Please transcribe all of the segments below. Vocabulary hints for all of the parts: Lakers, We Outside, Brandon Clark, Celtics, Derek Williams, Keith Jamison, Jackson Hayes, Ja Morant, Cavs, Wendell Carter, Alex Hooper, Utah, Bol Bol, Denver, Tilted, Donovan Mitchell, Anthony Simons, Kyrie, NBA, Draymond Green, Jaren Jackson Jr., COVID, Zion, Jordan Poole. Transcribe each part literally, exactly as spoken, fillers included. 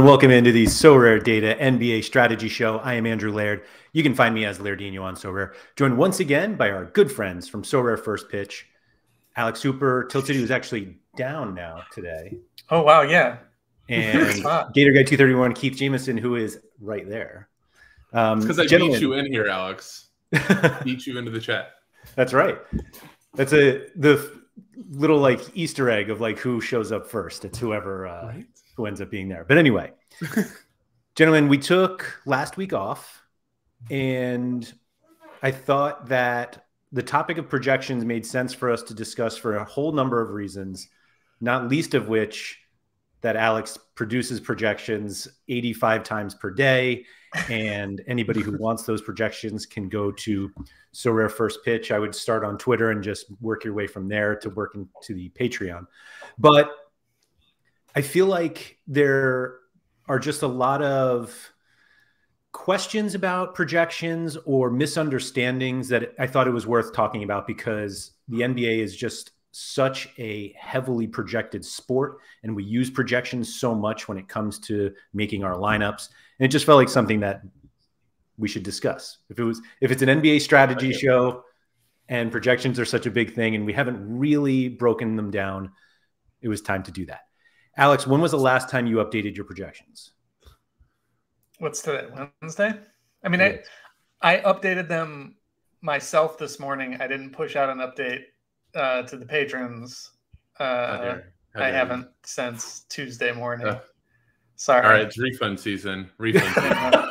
and welcome into the So Rare Data N B A Strategy Show. I am Andrew Laird. You can find me as Lairdino on So Rare. Joined once again by our good friends from So Rare First Pitch, Alex Hooper, Tilted, who's actually down now today. Oh, wow, yeah. And Gator Guy two thirty-one, Keith Jamison, who is right there. Um, because I gentlemen. beat you in here, Alex. Beat you into the chat. That's right. That's a the little like Easter egg of like who shows up first. It's whoever uh, right. who ends up being there. But anyway, gentlemen, we took last week off, and I thought that the topic of projections made sense for us to discuss for a whole number of reasons, not least of which that Alex produces projections eighty-five times per day. And anybody who wants those projections can go to So Rare First Pitch. I would start on Twitter and just work your way from there to work into the Patreon. But I feel like there are just a lot of questions about projections or misunderstandings that I thought it was worth talking about, because the N B A is just such a heavily projected sport, and we use projections so much when it comes to making our lineups, and it just felt like something that we should discuss. If it was if it's an N B A strategy show and projections are such a big thing and we haven't really broken them down, it was time to do that. Alex, when was the last time you updated your projections? What's today, Wednesday? I mean, I, I updated them myself this morning. I didn't push out an update Uh, to the patrons. Uh, How dare. How dare I haven't you. Since Tuesday morning. Uh, Sorry. All right, it's refund season. Refund season. I'm,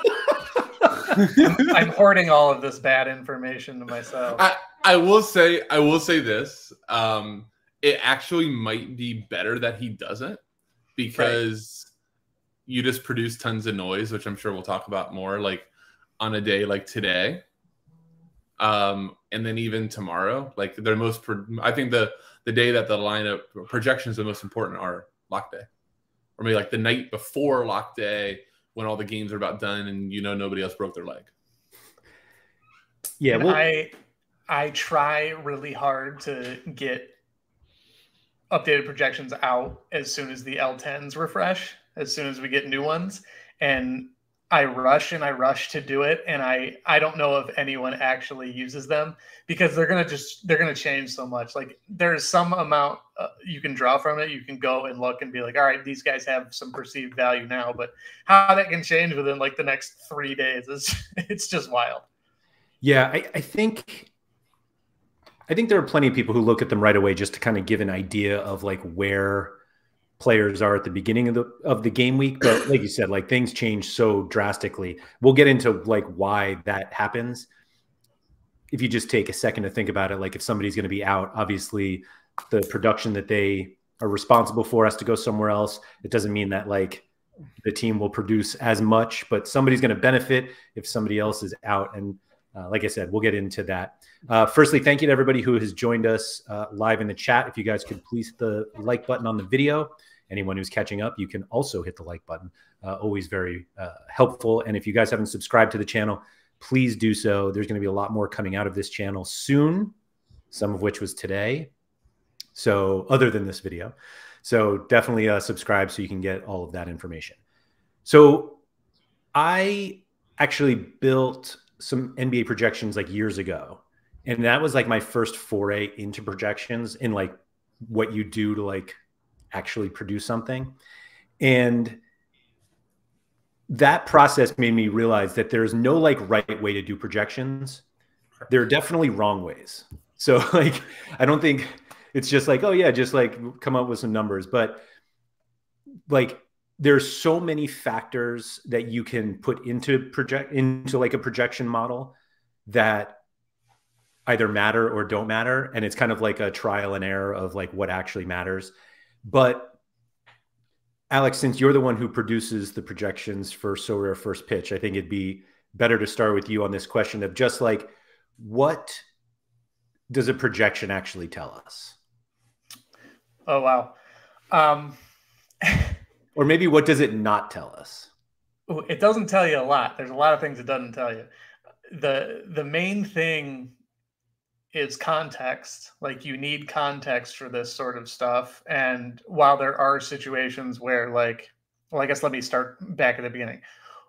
I'm hoarding all of this bad information to myself. I, I will say, I will say this. Um, it actually might be better that he doesn't, because right. you just produce tons of noise, which I'm sure we'll talk about more, like on a day like today. Um, and then even tomorrow, like the most, I think the, the day that the lineup projections are most important are lock day, or maybe like the night before lock day when all the games are about done and, you know, nobody else broke their leg. Yeah. Well, I, I try really hard to get updated projections out as soon as the L tens refresh, as soon as we get new ones. And I rush and I rush to do it, and I I don't know if anyone actually uses them, because they're gonna just they're gonna change so much. Like there's some amount uh, you can draw from it. You can go and look and be like, all right, these guys have some perceived value now, but how that can change within like the next three days is it's just wild. Yeah, I, I think I think there are plenty of people who look at them right away just to kind of give an idea of like where players are at the beginning of the of the game week, but like you said, like things change so drastically. We'll get into like why that happens. If you just take a second to think about it, like if somebody's going to be out, obviously the production that they are responsible for has to go somewhere else. It doesn't mean that like the team will produce as much, but somebody's going to benefit if somebody else is out. And Uh, like I said, we'll get into that. Uh, firstly, thank you to everybody who has joined us uh, live in the chat. If you guys could please hit the like button on the video. Anyone who's catching up, you can also hit the like button. Uh, always very uh, helpful. And if you guys haven't subscribed to the channel, please do so. There's going to be a lot more coming out of this channel soon, some of which was today. So other than this video. So definitely uh, subscribe so you can get all of that information. So I actually built some N B A projections like years ago. And that was like my first foray into projections and like what you do to like actually produce something. And that process made me realize that there's no like right way to do projections. There are definitely wrong ways. So like, I don't think it's just like, oh yeah, just like come up with some numbers, but like, there's so many factors that you can put into project into like a projection model that either matter or don't matter. And it's kind of like a trial and error of like what actually matters. But Alex, since you're the one who produces the projections for So Rare First Pitch, I think it'd be better to start with you on this question of just like, what does a projection actually tell us? Oh, wow. Um, Or maybe what does it not tell us? It doesn't tell you a lot. There's a lot of things it doesn't tell you. The the main thing is context. Like you need context for this sort of stuff. And while there are situations where like Well, I guess let me start back at the beginning.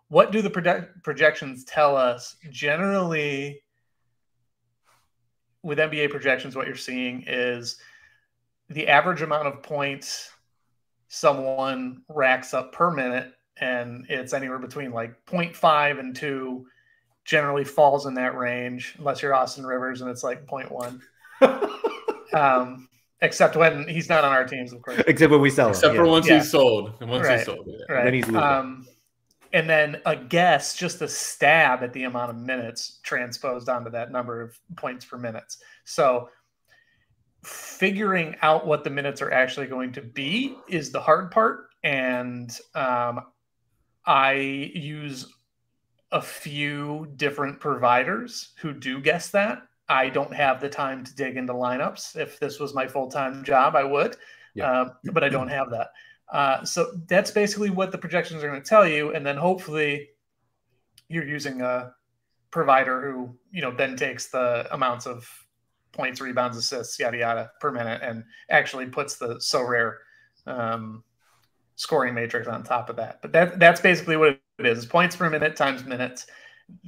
What do the project- projections tell us? Generally, with N B A projections, what you're seeing is the average amount of points someone racks up per minute, and it's anywhere between like zero point five and two, generally falls in that range, unless you're Austin Rivers and it's like zero point one. um, except when he's not on our teams, of course. Except when we sell him. Except for yeah. once yeah. he's sold. And once right. he's sold. Yeah. Right. Then he's leaving. Um, and then a guess, just a stab at the amount of minutes transposed onto that number of points per minutes. So figuring out what the minutes are actually going to be is the hard part. And um, I use a few different providers who do guess that. I don't have the time to dig into lineups. If this was my full-time job, I would, yeah. uh, but I don't have that. Uh, so that's basically what the projections are going to tell you. And then hopefully you're using a provider who, you know, then takes the amounts of points, rebounds, assists, yada, yada per minute, and actually puts the so rare um, scoring matrix on top of that. But that that's basically what it is. Points per minute times minutes.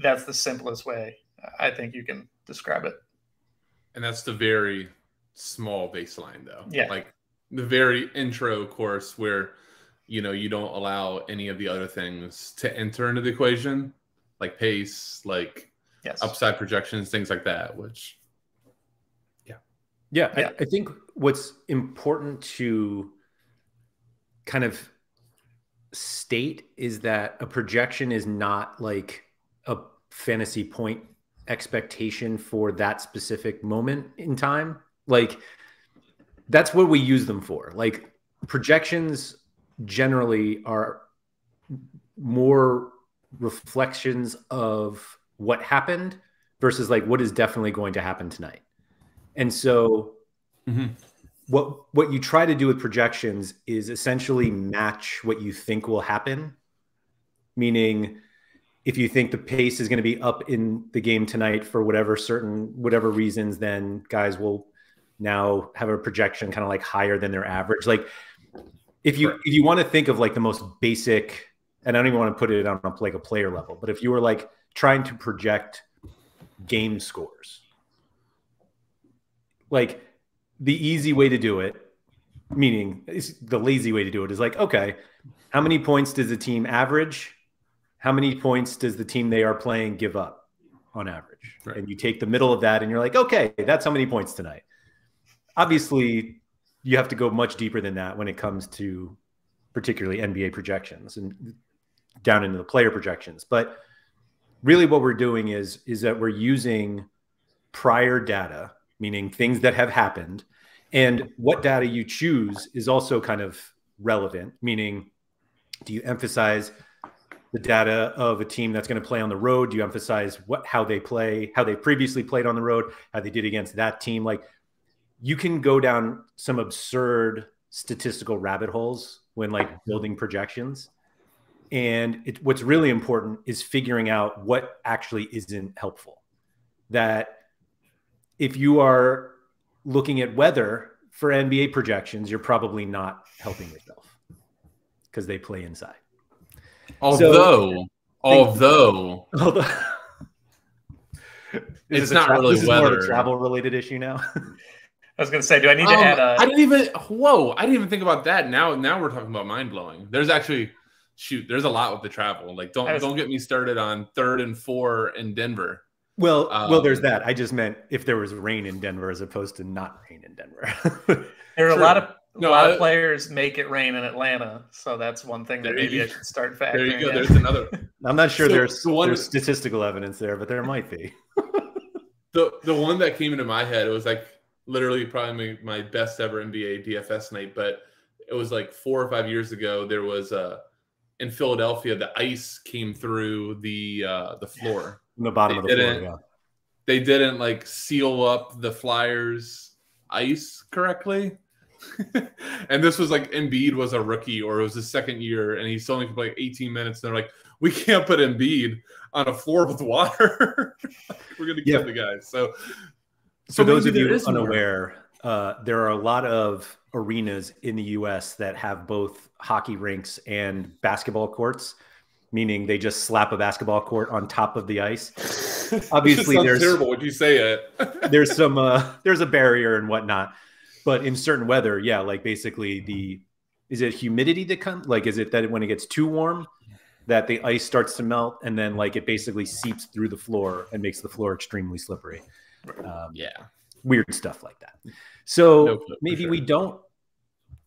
That's the simplest way I think you can describe it. And that's the very small baseline though. Yeah. Like, the very intro course where, you know, you don't allow any of the other things to enter into the equation, like pace, like yes. upside projections, things like that, which, yeah. Yeah, yeah. I, I think what's important to kind of state is that a projection is not like a fantasy point expectation for that specific moment in time. Like, that's what we use them for. Like, projections generally are more reflections of what happened versus like what is definitely going to happen tonight. And so mm-hmm. what, what you try to do with projections is essentially match what you think will happen. Meaning, if you think the pace is going to be up in the game tonight for whatever certain, whatever reasons, then guys will now have a projection kind of like higher than their average. Like, if you, if you want to think of like the most basic, and I don't even want to put it on like a player level, but if you were like trying to project game scores, like the easy way to do it, meaning it's the lazy way to do it, is like, okay, how many points does the team average? How many points does the team they are playing give up on average? Right. And you take the middle of that and you're like, okay, that's how many points tonight. Obviously, you have to go much deeper than that when it comes to particularly N B A projections and down into the player projections. But really what we're doing is, is that we're using prior data, meaning things that have happened. And what data you choose is also kind of relevant, meaning do you emphasize the data of a team that's going to play on the road? Do you emphasize what how they play, how they previously played on the road, how they did against that team? Like, you can go down some absurd statistical rabbit holes when like building projections. And it, what's really important is figuring out what actually isn't helpful. That if you are looking at weather for N B A projections, you're probably not helping yourself because they play inside. Although, so, although, although it's not really this weather. Is more of a travel related issue now. I was going to say, do I need to um, add a... I didn't even... Whoa, I didn't even think about that. Now now we're talking about mind-blowing. There's actually... Shoot, there's a lot with the travel. Like, don't was, don't get me started on third and four in Denver. Well, um, well, there's that. I just meant if there was rain in Denver as opposed to not rain in Denver. There are sure. a lot of a no, lot I, of players make it rain in Atlanta, so that's one thing that maybe you, I should start factoring There you go. In. There's another... I'm not sure so, there's, the one, there's statistical evidence there, but there might be. the The one that came into my head, it was like... literally probably my best ever N B A D F S night, but it was like four or five years ago. There was a, in Philadelphia, the ice came through the, uh, the floor. From the bottom they of the floor, yeah. They didn't like seal up the Flyers ice correctly. And this was like Embiid was a rookie, or it was his second year, and he's only played like eighteen minutes. And they're like, we can't put Embiid on a floor with water. We're going to kill yeah. the guys. So, So for those of you unaware, uh, there are a lot of arenas in the U S that have both hockey rinks and basketball courts, meaning they just slap a basketball court on top of the ice. Obviously, there's terrible when you say it. there's some uh, there's a barrier and whatnot, but in certain weather, yeah, like basically the is it humidity that comes? Like, is it that when it gets too warm that the ice starts to melt and then like it basically seeps through the floor and makes the floor extremely slippery? Um, yeah. Weird stuff like that. So no, maybe sure. we don't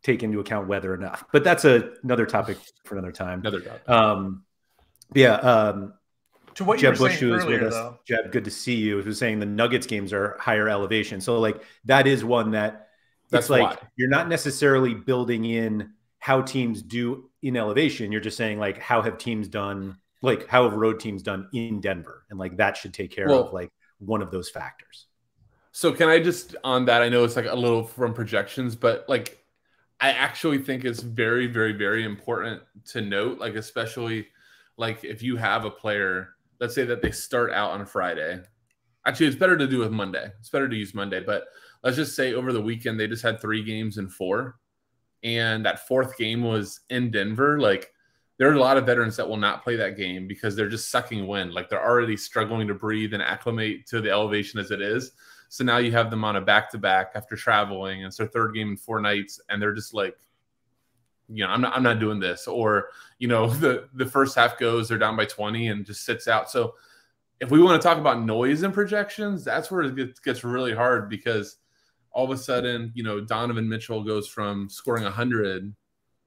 take into account weather enough, but that's a, another topic for another time. Another topic. Um, yeah. Um, to what Jeb you were Bush, saying who earlier, is with though. us, Jeb, good to see you. Who's saying the Nuggets games are higher elevation. So like that is one that that's it's like why. You're not necessarily building in how teams do in elevation. You're just saying like how have teams done, like how have road teams done in Denver, and like that should take care well, of like one of those factors. So can I just, on that, I know it's like a little from projections, but like I actually think it's very, very, very important to note, like especially like if you have a player, let's say that they start out on Friday. Actually, it's better to do with Monday. It's better to use Monday, but let's just say over the weekend, they just had three games in four. And that fourth game was in Denver. Like there are a lot of veterans that will not play that game because they're just sucking wind. Like they're already struggling to breathe and acclimate to the elevation as it is. So now you have them on a back-to-back after traveling. And it's their third game in four nights. And they're just like, you know, I'm not, I'm not doing this. Or, you know, the, the first half goes, they're down by twenty and just sits out. So if we want to talk about noise and projections, that's where it gets, gets really hard, because all of a sudden, you know, Donovan Mitchell goes from scoring one hundred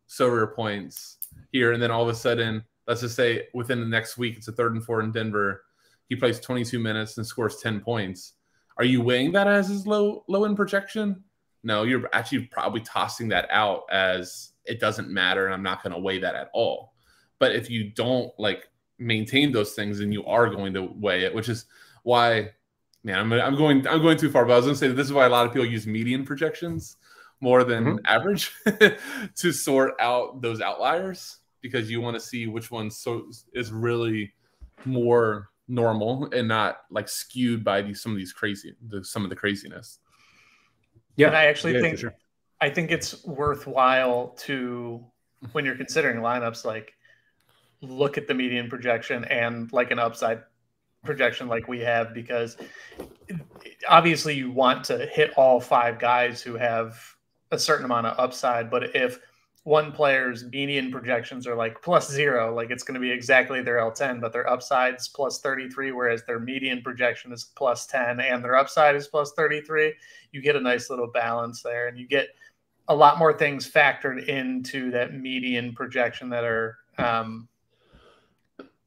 sober points here. And then all of a sudden, let's just say within the next week, it's a third and four in Denver. He plays twenty-two minutes and scores ten points. Are you weighing that as his low low end projection? No, you're actually probably tossing that out as it doesn't matter, and I'm not going to weigh that at all. But if you don't like maintain those things, then you are going to weigh it, which is why, man, I'm, I'm going I'm going too far. But I was going to say that this is why a lot of people use median projections more than mm-hmm. average to sort out those outliers, because you want to see which one so is really more normal and not like skewed by these some of these crazy the, some of the craziness. Yeah, and I actually yeah, think sure. I think it's worthwhile to, when you're considering lineups, like look at the median projection and like an upside projection like we have, because obviously you want to hit all five guys who have a certain amount of upside, but if one player's median projections are like plus zero, like it's going to be exactly their L ten, but their upside's plus thirty-three, whereas their median projection is plus ten and their upside is plus thirty-three. You get a nice little balance there, and you get a lot more things factored into that median projection that are, um,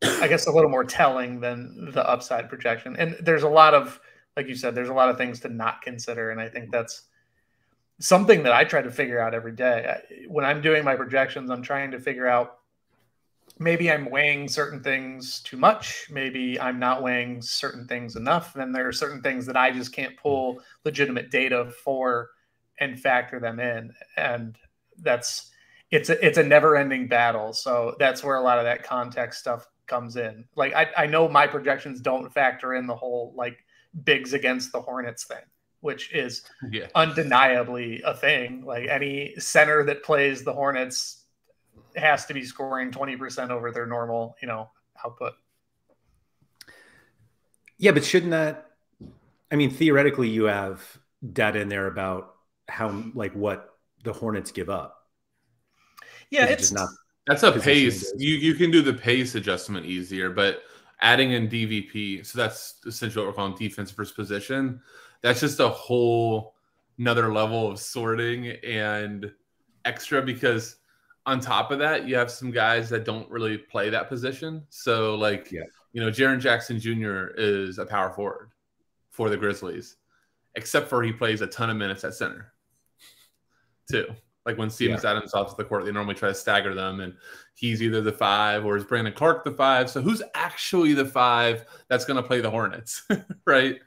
I guess, a little more telling than the upside projection. And there's a lot of, like you said, there's a lot of things to not consider. And I think that's something that I try to figure out every day. When I'm doing my projections, I'm trying to figure out, maybe I'm weighing certain things too much. Maybe I'm not weighing certain things enough. Then there are certain things that I just can't pull legitimate data for and factor them in. And that's, it's a, it's a never ending battle. So that's where a lot of that context stuff comes in. Like I, I know my projections don't factor in the whole like bigs against the Hornets thing, which is yeah. undeniably a thing. Like any center that plays the Hornets has to be scoring twenty percent over their normal, you know, output. Yeah, but shouldn't that, I mean, theoretically you have data in there about how, like what the Hornets give up. Yeah, it's, it's just not. That's a pace. You you can do the pace adjustment easier, but adding in D V P, so that's essentially what we're calling defense versus position. That's just a whole another level of sorting and extra, because on top of that, you have some guys that don't really play that position. So like, yeah. you know, Jaren Jackson Junior is a power forward for the Grizzlies, except for he plays a ton of minutes at center too. Like when Stevens yeah. Adams off the court, they normally try to stagger them, and he's either the five or is Brandon Clark the five. So who's actually the five that's going to play the Hornets, right?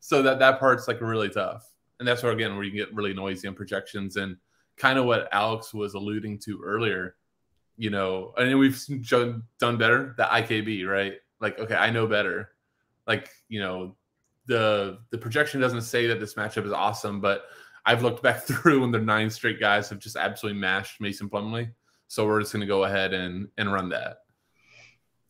So that, that part's like really tough. And that's where, again, where you can get really noisy on projections, and kind of what Alex was alluding to earlier, you know, I mean, we've done better, the I K B, right? Like, okay, I know better. Like, you know, the the projection doesn't say that this matchup is awesome, but I've looked back through and their nine straight guys have just absolutely mashed Mason Plumlee. So we're just going to go ahead and, and run that.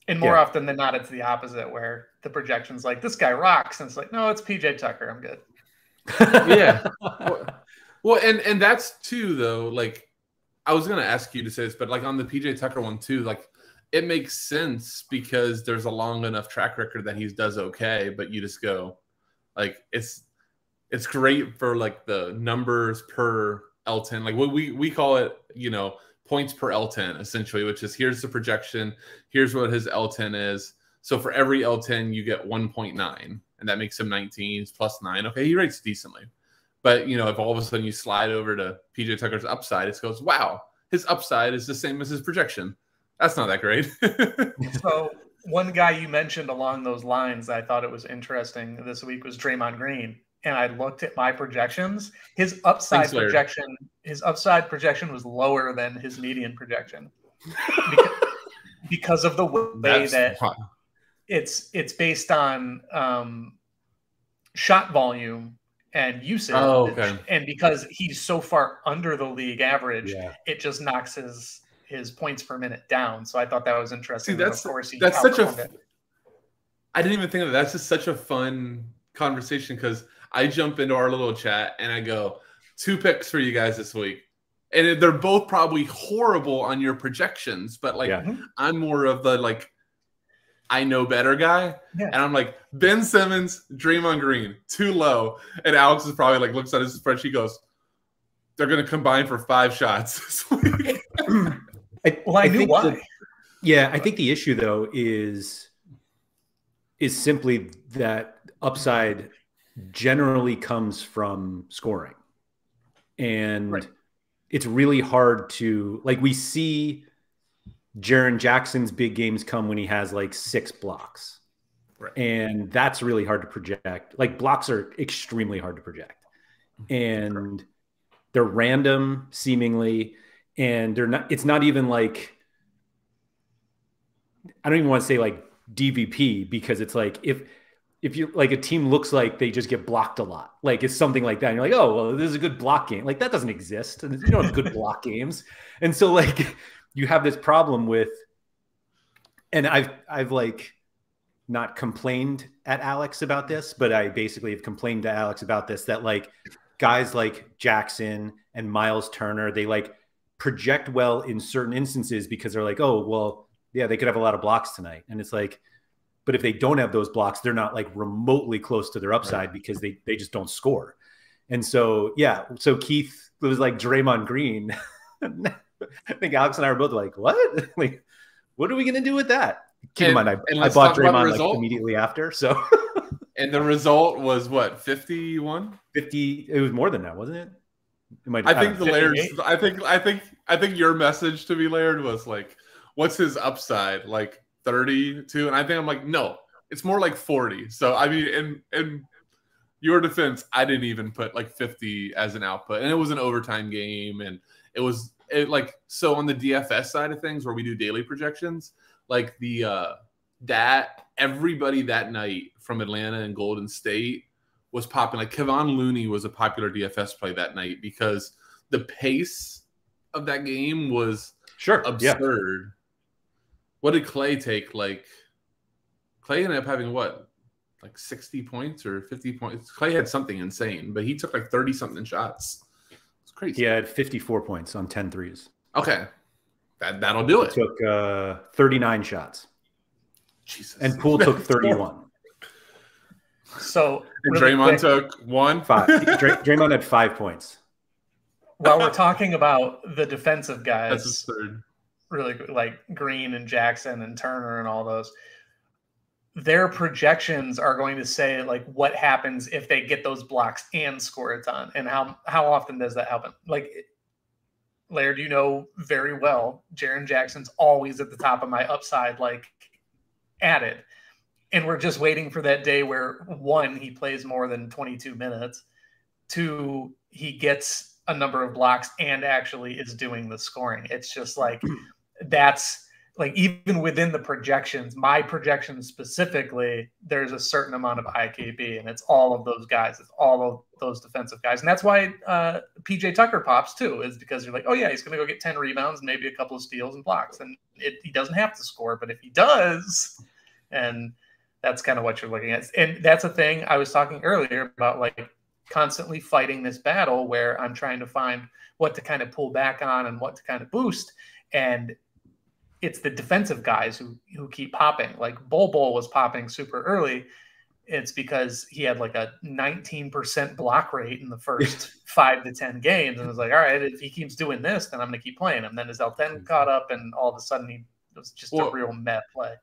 And more yeah. often than not, it's the opposite where the projection's like, this guy rocks. And it's like, no, it's P J Tucker. I'm good. yeah. Well, well, and and that's too, though, like, I was going to ask you to say this, but like on the P J Tucker one too, like it makes sense because there's a long enough track record that he does okay, but you just go like, it's, it's great for like the numbers per L ten, like what we, we call it, you know, points per L ten essentially, which is here's the projection. Here's what his L ten is. So for every L ten, you get one point nine and that makes him nineteens plus nine. Okay. He rates decently. But, you know, if all of a sudden you slide over to P J Tucker's upside, it goes, wow, his upside is the same as his projection. That's not that great. So one guy you mentioned along those lines that I thought it was interesting this week was Draymond Green. And I looked at my projections. His upside Thanks, projection, Laird. his upside projection was lower than his median projection because, because of the way That's that hot. it's it's based on um, shot volume and usage. Oh, okay. And because he's so far under the league average, yeah. it just knocks his his points per minute down. So I thought that was interesting. See, that's of course he that's such a. It. I didn't even think of that. That's just such a fun conversation because I jump into our little chat and I go, two picks for you guys this week, and they're both probably horrible on your projections. But like, yeah. I'm more of the like, I know better guy. Yeah. And I'm like, Ben Simmons, Draymond Green, too low. And Alex is probably like, looks at his spreadsheet, he goes, they're going to combine for five shots this week. I, well, I, I knew why. The, yeah, I think the issue, though, is, is simply that upside generally comes from scoring. And right. it's really hard to, like, we see Jaren Jackson's big games come when he has like six blocks. Right. And that's really hard to project. Like blocks are extremely hard to project. And sure. they're random seemingly. And they're not, it's not even like, I don't even want to say like D V P because it's like, if, if you like a team looks like they just get blocked a lot, like it's something like that. And you're like, oh, well, this is a good block game. Like that doesn't exist. And you don't have good block games. And so like, you have this problem with, and I've, I've like not complained at Alex about this, but I basically have complained to Alex about this, that like guys like Jackson and Miles Turner, they like project well in certain instances because they're like, oh, well, yeah, they could have a lot of blocks tonight. And it's like, but if they don't have those blocks, they're not like remotely close to their upside right. because they, they just don't score. And so, yeah. So Keith, it was like Draymond Green. I think Alex and I were both like, what? Like, what are we going to do with that? Keep in mind, I, I bought Draymond like immediately after. So, and the result was what, fifty-one? fifty. It was more than that, wasn't it? It might, I, I think the Laird. I think. I think. I think your message to me, Laird, was like, "What's his upside? Like thirty-two?" And I think I'm like, "No, it's more like forty." So I mean, in in your defense, I didn't even put like fifty as an output, and it was an overtime game, and it was. It, like, so on the D F S side of things where we do daily projections, like the uh that everybody that night from Atlanta and Golden State was popping. Like Kevon Looney was a popular D F S play that night because the pace of that game was sure absurd. Yeah. What did Clay take? Like Clay ended up having what, like sixty points or fifty points? Clay had something insane, but he took like thirty something shots. Crazy. He had fifty-four points on ten threes. Okay. That, that'll do it. He took uh, thirty-nine shots. Jesus. And Poole took thirty-one. So and really Draymond quick, took one? Five. Dray Draymond had five points. While we're talking about the defensive guys, that's absurd. Really like Green and Jackson and Turner and all those, their projections are going to say like what happens if they get those blocks and score a ton, and how how often does that happen? Like Laird, you know very well, Jaren Jackson's always at the top of my upside, like added, and we're just waiting for that day where one, he plays more than twenty-two minutes, two, he gets a number of blocks and actually is doing the scoring. It's just like that's like even within the projections, my projections specifically, there's a certain amount of I K B, and it's all of those guys. It's all of those defensive guys. And that's why uh, P J Tucker pops too, is because you're like, oh yeah, he's going to go get ten rebounds, maybe a couple of steals and blocks. And it, he doesn't have to score, but if he does, and that's kind of what you're looking at. And that's a thing I was talking earlier about, like constantly fighting this battle where I'm trying to find what to kind of pull back on and what to kind of boost. And it's the defensive guys who, who keep popping. Like Bol Bol was popping super early. It's because he had like a nineteen percent block rate in the first five to ten games. And I was like, all right, if he keeps doing this, then I'm going to keep playing him. Then his L ten caught up, and all of a sudden he was just well, a real meh play.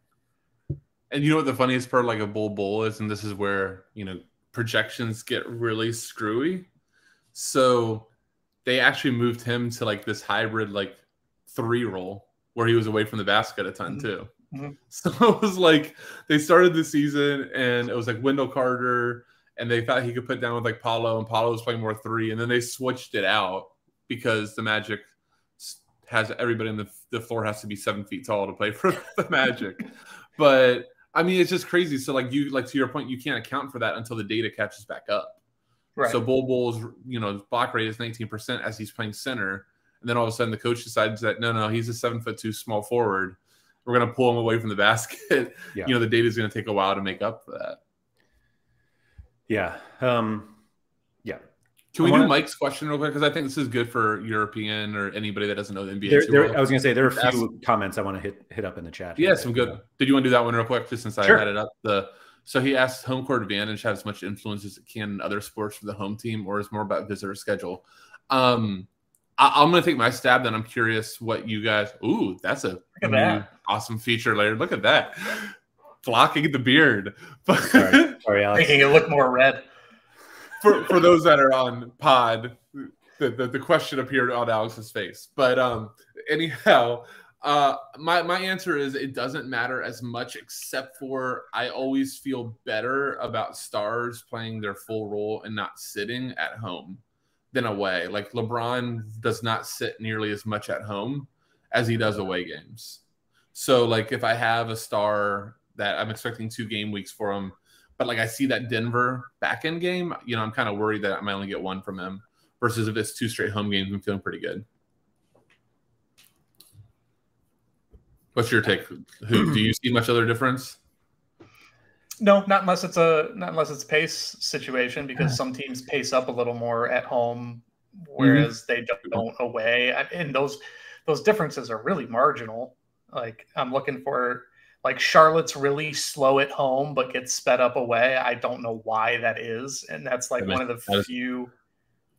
And you know what the funniest part like a Bol Bol is, and this is where, you know, projections get really screwy. So they actually moved him to like this hybrid, like three roll, where he was away from the basket a ton too. Mm-hmm. So it was like they started the season and it was like Wendell Carter, and they thought he could put down with like Paolo, and Paolo was playing more three, and then they switched it out because the Magic has everybody in the, the floor has to be seven feet tall to play for the Magic. But I mean, it's just crazy. So like you, like to your point, you can't account for that until the data catches back up. Right. So Bol Bol's, you know, block rate is nineteen percent as he's playing center. And then all of a sudden the coach decides that, no, no, he's a seven foot two small forward. We're going to pull him away from the basket. Yeah. You know, the data is going to take a while to make up for that. Yeah. Um, yeah. Can we wanna... do Mike's question real quick? Because I think this is good for European or anybody that doesn't know the N B A. There, too there, well. I was going to say, there are a few comments I want to hit hit up in the chat. Yeah, some good. Yeah. Did you want to do that one real quick? Just since sure. I had it up. The So he asks, home court advantage have as much influence as it can in other sports for the home team, or is more about visitor schedule? Um I'm going to take my stab, then I'm curious what you guys... Ooh, that's a that. awesome feature, Laird. Look at that. Blocking the beard. Sorry, sorry Alex. Making it look more red. For for those that are on pod, the, the, the question appeared on Alex's face. But um, anyhow, uh, my, my answer is it doesn't matter as much, except for I always feel better about stars playing their full role and not sitting at home than away. Like LeBron does not sit nearly as much at home as he does away games. So like if I have a star that I'm expecting two game weeks for him, but like I see that Denver back end game, you know, I'm kind of worried that I might only get one from him, versus if it's two straight home games, I'm feeling pretty good. What's your take? Who do you see much other difference? No, not unless it's a not unless it's a pace situation, because some teams pace up a little more at home, whereas mm-hmm. they don't, don't away. And those those differences are really marginal. Like I'm looking for like Charlotte's really slow at home but gets sped up away. I don't know why that is, and that's like I mean, one of the few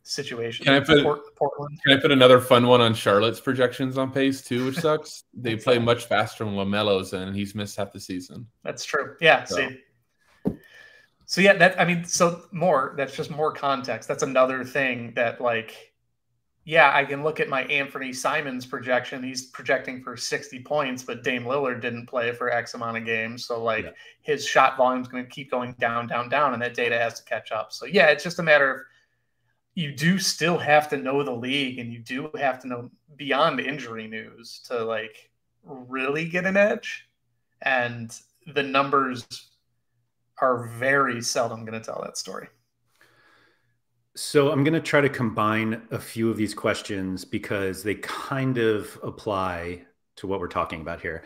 situations. Can I put Portland? Can I put another fun one on Charlotte's projections on pace too, which sucks? They play much faster when LaMelo's in, and he's missed half the season. That's true. Yeah. So. See. So yeah, that I mean, so more, that's just more context. That's another thing that like, yeah, I can look at my Anthony Simons projection. He's projecting for sixty points, but Dame Lillard didn't play for X amount of games. So like yeah. his shot volume is going to keep going down, down, down, and that data has to catch up. So yeah, it's just a matter of you do still have to know the league, and you do have to know beyond injury news to like really get an edge. And the numbers are very seldom going to tell that story. So I'm going to try to combine a few of these questions because they kind of apply to what we're talking about here.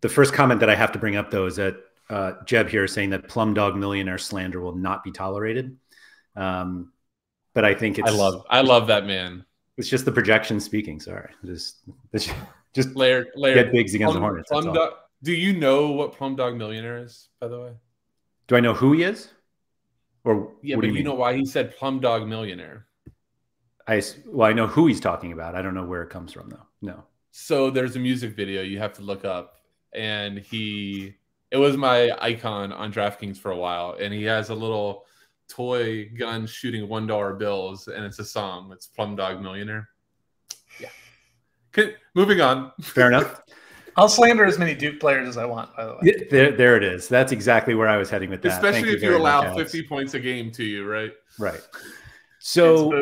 The first comment that I have to bring up, though, is that uh, Jeb here is saying that Plum Dog Millionaire slander will not be tolerated. Um, but I think it's... I love I love that, man. It's just the projection speaking. Sorry. Just, just, just Laird, Laird, get bigs against Plum, the Hornets. Plum Dog, do you know what Plum Dog Millionaire is, by the way? Do I know who he is? Or yeah, what but do you, you know why he said Plum Dog Millionaire? I well, I know who he's talking about. I don't know where it comes from though. No. So there's a music video you have to look up, and he it was my icon on DraftKings for a while, and he has a little toy gun shooting one dollar bills, and it's a song. It's Plum Dog Millionaire. Yeah. Okay, moving on. Fair enough. I'll slander as many Duke players as I want, by the way. There, there it is. That's exactly where I was heading with that. Especially Thank if you, you allow much, fifty points a game to you, right? Right. So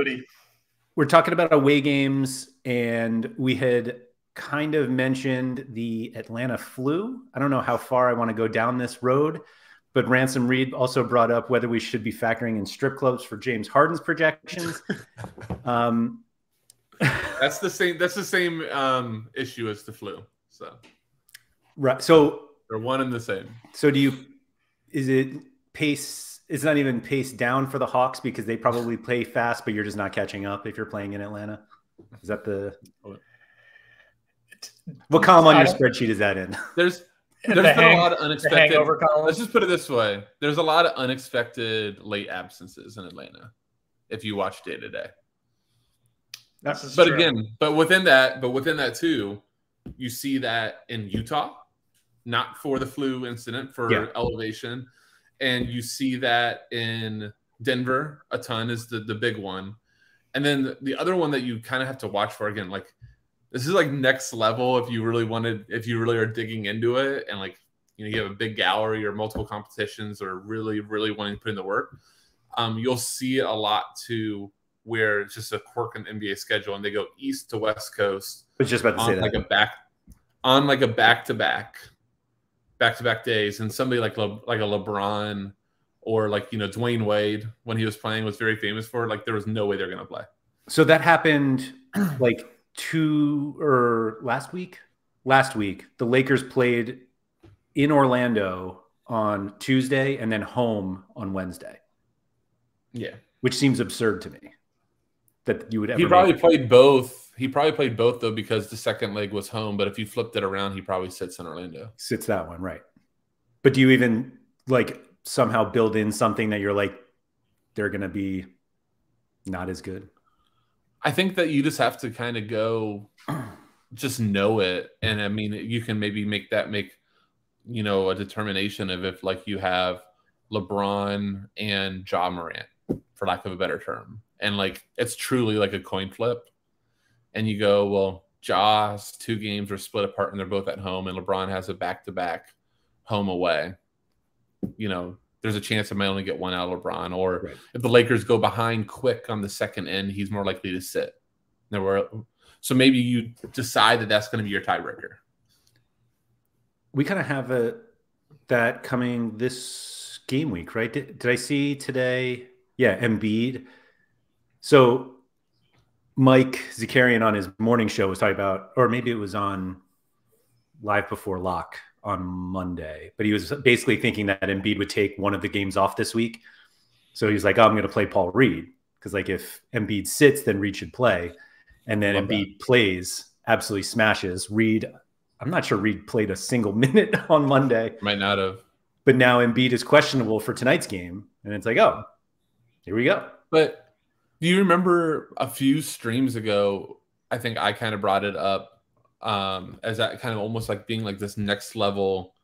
we're talking about away games, and we had kind of mentioned the Atlanta flu. I don't know how far I want to go down this road, but Ransom Reed also brought up whether we should be factoring in strip clubs for James Harden's projections. um, that's the same. That's the same um, issue as the flu. So, right. So they're one and the same. So do you? Is it pace? It's not even pace down for the Hawks because they probably play fast, but you're just not catching up if you're playing in Atlanta. Is that the? What column on your spreadsheet is that in? There's there's the hang, been a lot of unexpected. Let's just put it this way: there's a lot of unexpected late absences in Atlanta. If you watch day to day, that's but true. Again, but within that, but within that too, you see that in Utah, not for the flu incident, for yeah. elevation, and you see that in Denver a ton is the the big one, and then the other one that you kind of have to watch for again, like. This is like next level if you really wanted, if you really are digging into it and like, you know, you have a big gallery or multiple competitions or really, really wanting to put in the work. Um, you'll see a lot to where it's just a quirk in the N B A schedule and they go east to west coast. I was just about to say that. Like a back, on like a back to back, back to back days. And somebody like, Le, like a LeBron or like, you know, Dwayne Wade when he was playing was very famous for it. Like there was no way they're going to play. So that happened like, Two or last week, last week, the Lakers played in Orlando on Tuesday and then home on Wednesday. Yeah. Which seems absurd to me that you would ever. He probably played both. He probably played both, though, because the second leg was home. But if you flipped it around, he probably sits in Orlando. Sits that one, right. But do you even like somehow build in something that you're like, they're going to be not as good? I think that you just have to kind of go just know it. And I mean, you can maybe make that make, you know, a determination of if like you have LeBron and Ja Morant, for lack of a better term. And like, it's truly like a coin flip. And you go, well, Ja's two games are split apart and they're both at home. And LeBron has a back-to-back home away. You know, there's a chance I might only get one out of LeBron. Or right. if the Lakers go behind quick on the second end, he's more likely to sit. There were, so maybe you decide that that's going to be your tiebreaker. We kind of have a, that coming this game week, right? Did, did I see today? Yeah, Embiid. So Mike Zakarian on his morning show was talking about, or maybe it was on Live Before Lock, on Monday, but he was basically thinking that Embiid would take one of the games off this week. So he was like, oh, I'm going to play Paul Reed. Because like if Embiid sits, then Reed should play. And then Embiid that. plays, absolutely smashes. Reed, I'm not sure Reed played a single minute on Monday. Might not have. But now Embiid is questionable for tonight's game. And it's like, oh, here we go. But do you remember a few streams ago, I think I kind of brought it up, um as that kind of almost like being like this next level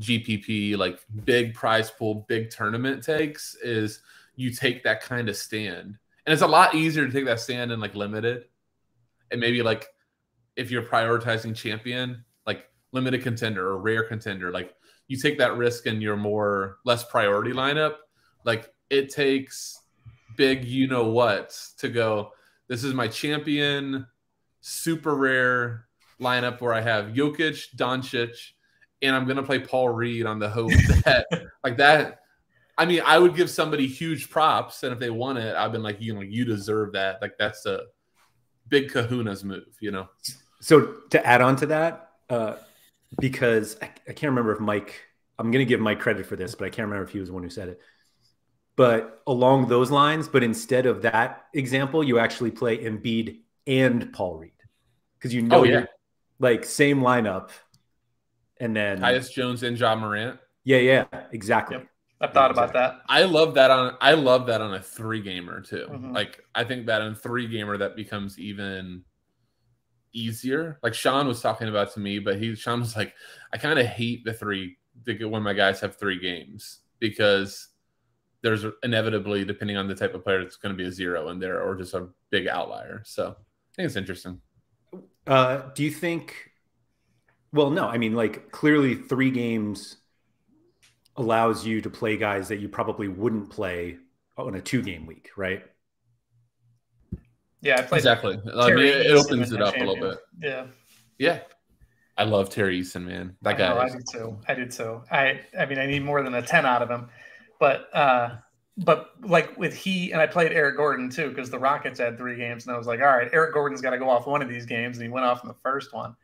G P P like big prize pool, big tournament takes is you take that kind of stand, and it's a lot easier to take that stand in like limited, and maybe like if you're prioritizing champion, like limited contender or rare contender, like you take that risk in your more less priority lineup. Like it takes big you know what to go, this is my champion super rare lineup where I have Jokic, Doncic, and I'm gonna play Paul Reed on the hope that like that. I mean, I would give somebody huge props, and if they won it, I've been like, you know, you deserve that. Like that's a big Kahuna's move, you know. So to add on to that, uh, because I, I can't remember if Mike, I'm gonna give Mike credit for this, but I can't remember if he was the one who said it. But along those lines, but instead of that example, you actually play Embiid and Paul Reed. Because you know, oh, yeah. you're, like same lineup, and then Tyus Jones and Ja Morant. Yeah, yeah, exactly. Yep. I thought exactly. about that. I love that on. I love that on a three gamer too. Mm-hmm. Like I think that on three gamer that becomes even easier. Like Sean was talking about to me, but he Sean was like, I kind of hate the three. The, when my guys have three games because there's inevitably, depending on the type of player, it's going to be a zero in there or just a big outlier. So I think it's interesting. Uh, do you think, well, no, I mean, like clearly three games allows you to play guys that you probably wouldn't play on a two game week, right? Yeah, I played exactly. I mean, it opens it up a little bit. Yeah. Yeah. I love Terry Eason, man. That guy. I, know, is... I do too. I do too. I, I mean, I need more than a ten out of him, but, uh, but like with he, and I played Eric Gordon too, because the Rockets had three games and I was like, all right, Eric Gordon's got to go off one of these games. And he went off in the first one,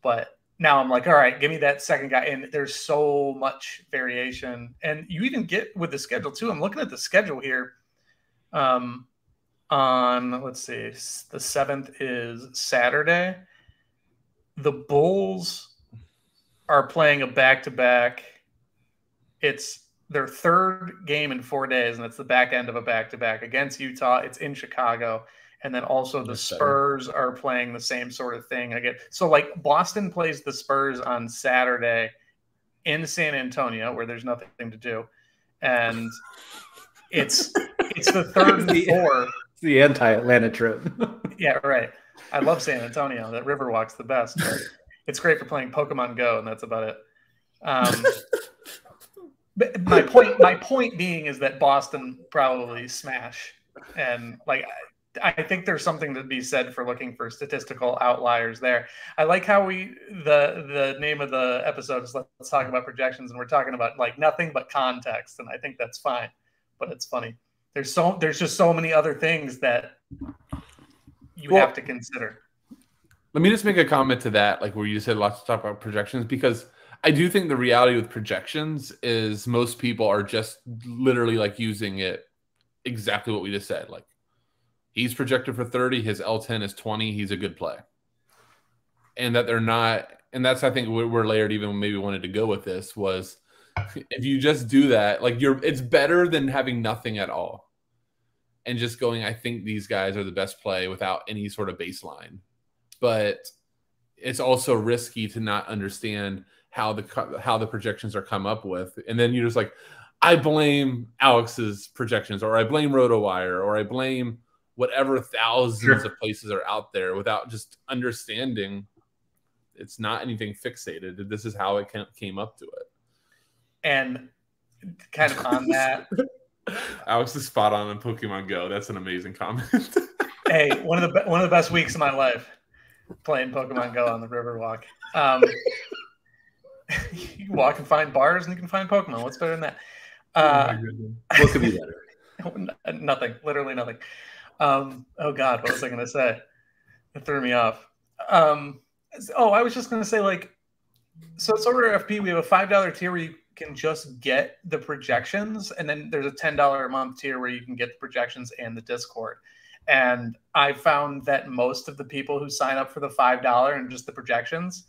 but now I'm like, all right, give me that second guy. And there's so much variation, and you even get with the schedule too. I'm looking at the schedule here. Um, on, let's see, the seventh is Saturday. The Bulls are playing a back-to-back. It's their third game in four days, and it's the back end of a back-to-back against Utah. It's in Chicago. And then also the Spurs are playing the same sort of thing again. So, like, Boston plays the Spurs on Saturday in San Antonio, where there's nothing to do. And it's it's the third and fourth. It's the anti-Atlanta trip. Yeah, right. I love San Antonio. That Riverwalk's the best. It's great for playing Pokemon Go, and that's about it. Um, but my point, my point being is that Boston probably smash. And, like, I, I think there's something to be said for looking for statistical outliers there. I like how we the the name of the episode is Let's Talk About Projections, and we're talking about, like, nothing but context, and I think that's fine. But it's funny. There's so there's just so many other things that you well, have to consider. Let me just make a comment to that, like where you said lots of talk about projections, because I do think the reality with projections is most people are just literally like using it exactly what we just said. Like, he's projected for thirty, his L ten is twenty, he's a good play. And that they're not, and that's, I think, where Laird even maybe wanted to go with this was, if you just do that, like you're, it's better than having nothing at all, and just going, I think these guys are the best play without any sort of baseline. But it's also risky to not understand how the how the projections are come up with, and then you're just like, I blame Alex's projections, or I blame RotoWire, or I blame whatever thousands sure. of places are out there without just understanding. It's not anything fixated. This is how it came up to it. And kind of on that, Alex is spot on in Pokemon Go. That's an amazing comment. Hey, one of the one of the best weeks of my life playing Pokemon Go on the Riverwalk. Um, you can walk and find bars, and you can find Pokemon. What's better than that? Uh, oh what could be better? Nothing. Literally nothing. Um, oh God, what was I going to say? It threw me off. Um, oh, I was just going to say, like, so it's over at F P. We have a five dollar tier where you can just get the projections, and then there's a ten dollar a month tier where you can get the projections and the Discord. And I found that most of the people who sign up for the five dollar and just the projections,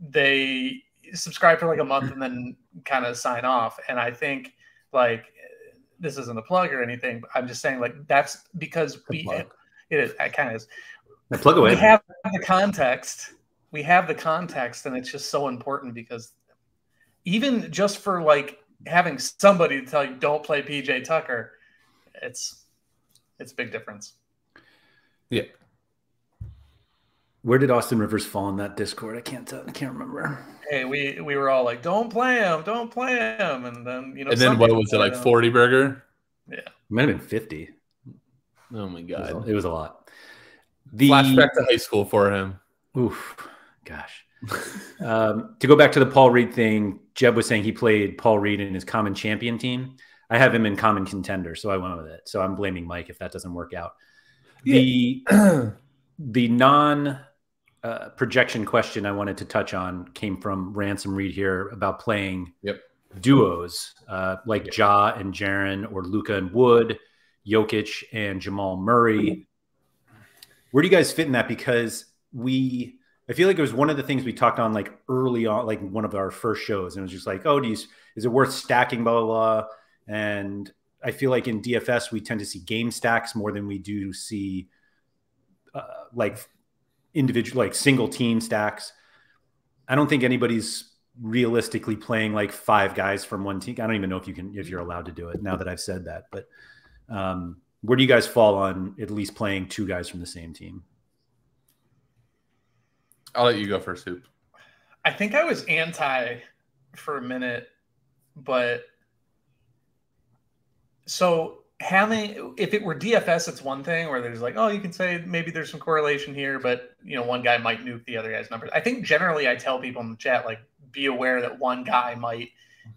they subscribe for like a month and then kind of sign off. And I think, like, this isn't a plug or anything, but I'm just saying, like, that's because we it, it is it kind of is I plug away. We have the context. We have the context, and it's just so important, because even just for, like, having somebody to tell you don't play P J Tucker, it's it's a big difference. Yeah. Where did Austin Rivers fall in that Discord? I can't tell. I can't remember. Hey, we we were all like, don't play him, don't play him, and then you know. And then what was it, like forty burger? Yeah, it might have been fifty. Oh my God, it was a, it was a lot. The flashback to high school for him. Oof, gosh. um, to go back to the Paul Reed thing, Jeb was saying he played Paul Reed in his common champion team. I have him in common contender, so I went with it. So I'm blaming Mike if that doesn't work out. Yeah. The the non uh, projection question I wanted to touch on came from Ransom Reed here about playing yep. duos uh, like yep. Ja and Jaren, or Luka and Wood, Jokic and Jamal Murray. Where do you guys fit in that? Because we. I feel like it was one of the things we talked on, like, early on, like one of our first shows, and it was just like, oh, do you, is it worth stacking, blah, blah, blah. And I feel like in D F S, we tend to see game stacks more than we do see uh, like individual, like single team stacks. I don't think anybody's realistically playing like five guys from one team. I don't even know if you can, if you're allowed to do it now that I've said that, but um, where do you guys fall on at least playing two guys from the same team? I'll let you go first, Hoop. I think I was anti for a minute, but so how many, if it were D F S, it's one thing where there's like, oh, you can say maybe there's some correlation here, but you know, one guy might nuke the other guy's numbers. I think generally I tell people in the chat, like, be aware that one guy might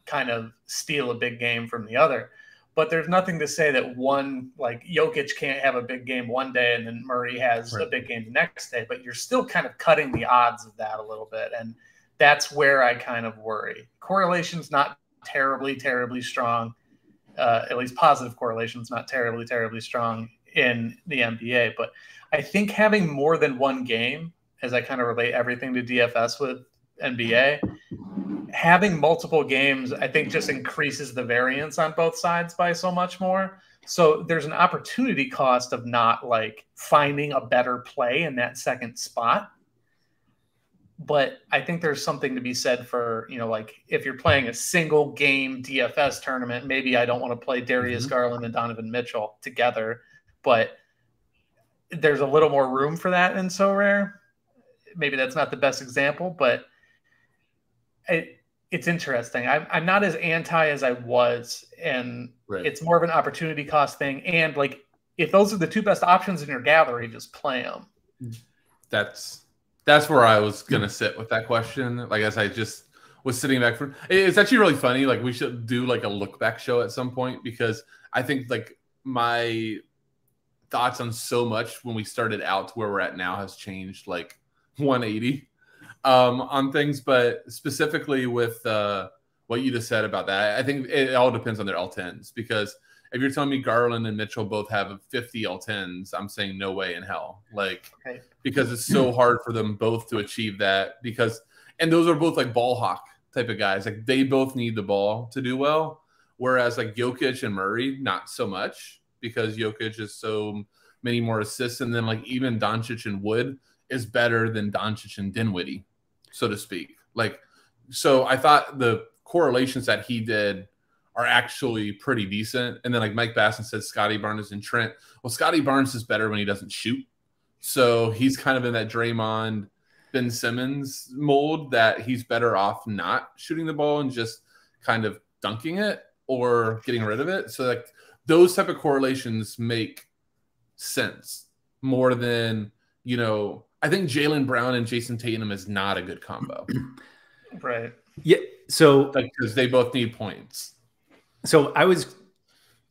kind of steal a big game from the other. But there's nothing to say that one, like Jokic can't have a big game one day and then Murray has right. a big game the next day, but you're still kind of cutting the odds of that a little bit. And that's where I kind of worry. Correlation's not terribly, terribly strong. Uh, at least positive correlation's not terribly, terribly strong in the N B A. But I think having more than one game, as I kind of relate everything to D F S with N B A, having multiple games, I think, just increases the variance on both sides by so much more. So there's an opportunity cost of not like finding a better play in that second spot. But I think there's something to be said for, you know, like if you're playing a single game D F S tournament, maybe I don't want to play Darius mm-hmm. Garland and Donovan Mitchell together, but there's a little more room for that in So Rare. Maybe that's not the best example, but it, It's interesting. I'm, I'm not as anti as I was, and right. it's more of an opportunity cost thing. And like, if those are the two best options in your gallery, just play them. That's that's where I was gonna sit with that question. Like, as I just was sitting back for, it's actually really funny. Like, we should do like a look back show at some point, because I think like my thoughts on so much when we started out to where we're at now has changed like one eighty. Um, on things, but specifically with uh, what you just said about that, I think it all depends on their L tens, because if you're telling me Garland and Mitchell both have fifty L tens, I'm saying no way in hell. Like, okay. because it's so hard for them both to achieve that, because, and those are both like ball hawk type of guys. Like, they both need the ball to do well, whereas like Jokic and Murray, not so much, because Jokic is so many more assists, and then like even Doncic and Wood is better than Doncic and Dinwiddie, so to speak. Like, so I thought the correlations that he did are actually pretty decent. And then like Mike Basson said, Scotty Barnes and Trent. Well, Scotty Barnes is better when he doesn't shoot. So he's kind of in that Draymond, Ben Simmons mold, that he's better off not shooting the ball and just kind of dunking it or getting rid of it. So like those type of correlations make sense more than, you know, I think Jaylen Brown and Jason Tatum is not a good combo. Right. Yeah. So because they both need points. So I was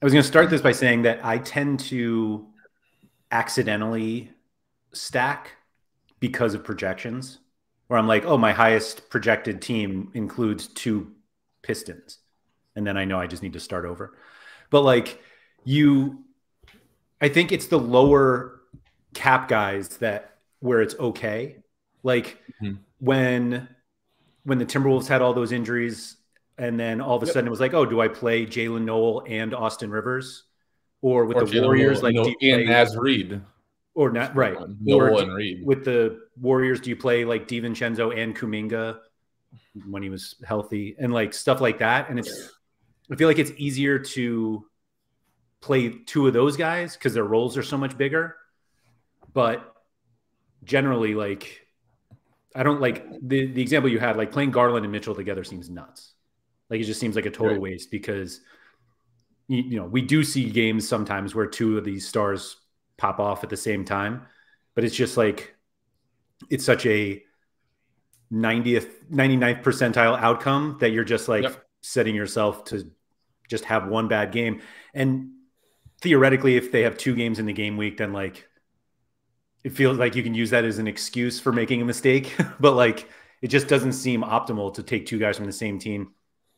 I was going to start this by saying that I tend to accidentally stack because of projections, where I'm like, oh, my highest projected team includes two Pistons. And then I know I just need to start over. But like you, I think it's the lower cap guys that where it's okay. Like mm-hmm. when when the Timberwolves had all those injuries, and then all of a yep. sudden it was like, oh, do I play Jalen Noel and Austin Rivers? Or with or the Jaylen Warriors, Noel, like Noel, do you and Naz Reed. Or not right. Noel or, and Reed. With the Warriors, do you play like DiVincenzo and Kuminga when he was healthy? And like stuff like that. And it's I feel like it's easier to play two of those guys because their roles are so much bigger. But generally, like, I don't like the, the example you had, like playing Garland and Mitchell together seems nuts. Like, it just seems like a total right. waste, because, you, you know, we do see games sometimes where two of these stars pop off at the same time, but it's just like, it's such a ninetieth, ninety-ninth percentile outcome that you're just like yep. setting yourself to just have one bad game. And theoretically, if they have two games in the game week, then like, it feels like you can use that as an excuse for making a mistake, but like it just doesn't seem optimal to take two guys from the same team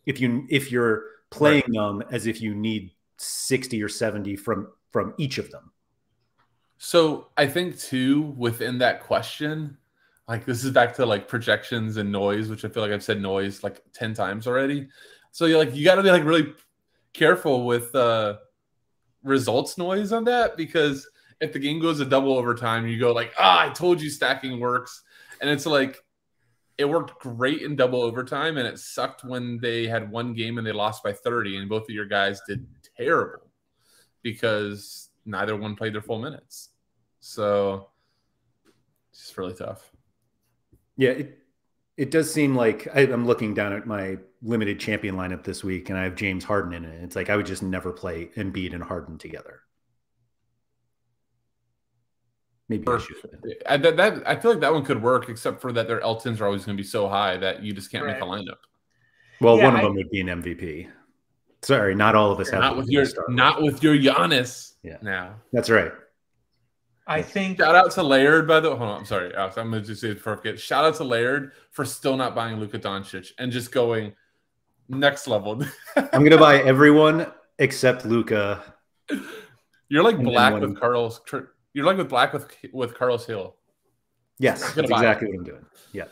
if you if you're playing right. them as if you need sixty or seventy from from each of them. So I think too, within that question, like this is back to like projections and noise, which I feel like I've said noise like ten times already. So you're like, you got to be like really careful with uh, results noise on that, because if the game goes a double overtime, you go like, ah, I told you stacking works. And it's like, it worked great in double overtime, and it sucked when they had one game and they lost by thirty, and both of your guys did terrible because neither one played their full minutes. So it's just really tough. Yeah, it, It does seem like I, I'm looking down at my limited champion lineup this week, and I have James Harden in it. It's like I would just never play Embiid and Harden together. Maybe or, I should. I, that, that, I feel like that one could work, except for that their Eltons are always going to be so high that you just can't right. make a lineup. Well, yeah, one of I, them would be an M V P. Sorry, not all of us have. Not with your, not with your Giannis. Yeah, now that's right. I think shout out to Laird by the. Hold on, I'm sorry, Alex. I'm gonna just say it for forget. Shout out to Laird for still not buying Luka Doncic and just going next level. I'm gonna buy everyone except Luka. You're like and black with Carlos. You're like with black with with Carlos Hill. Yes, that's exactly what I'm doing. Yes.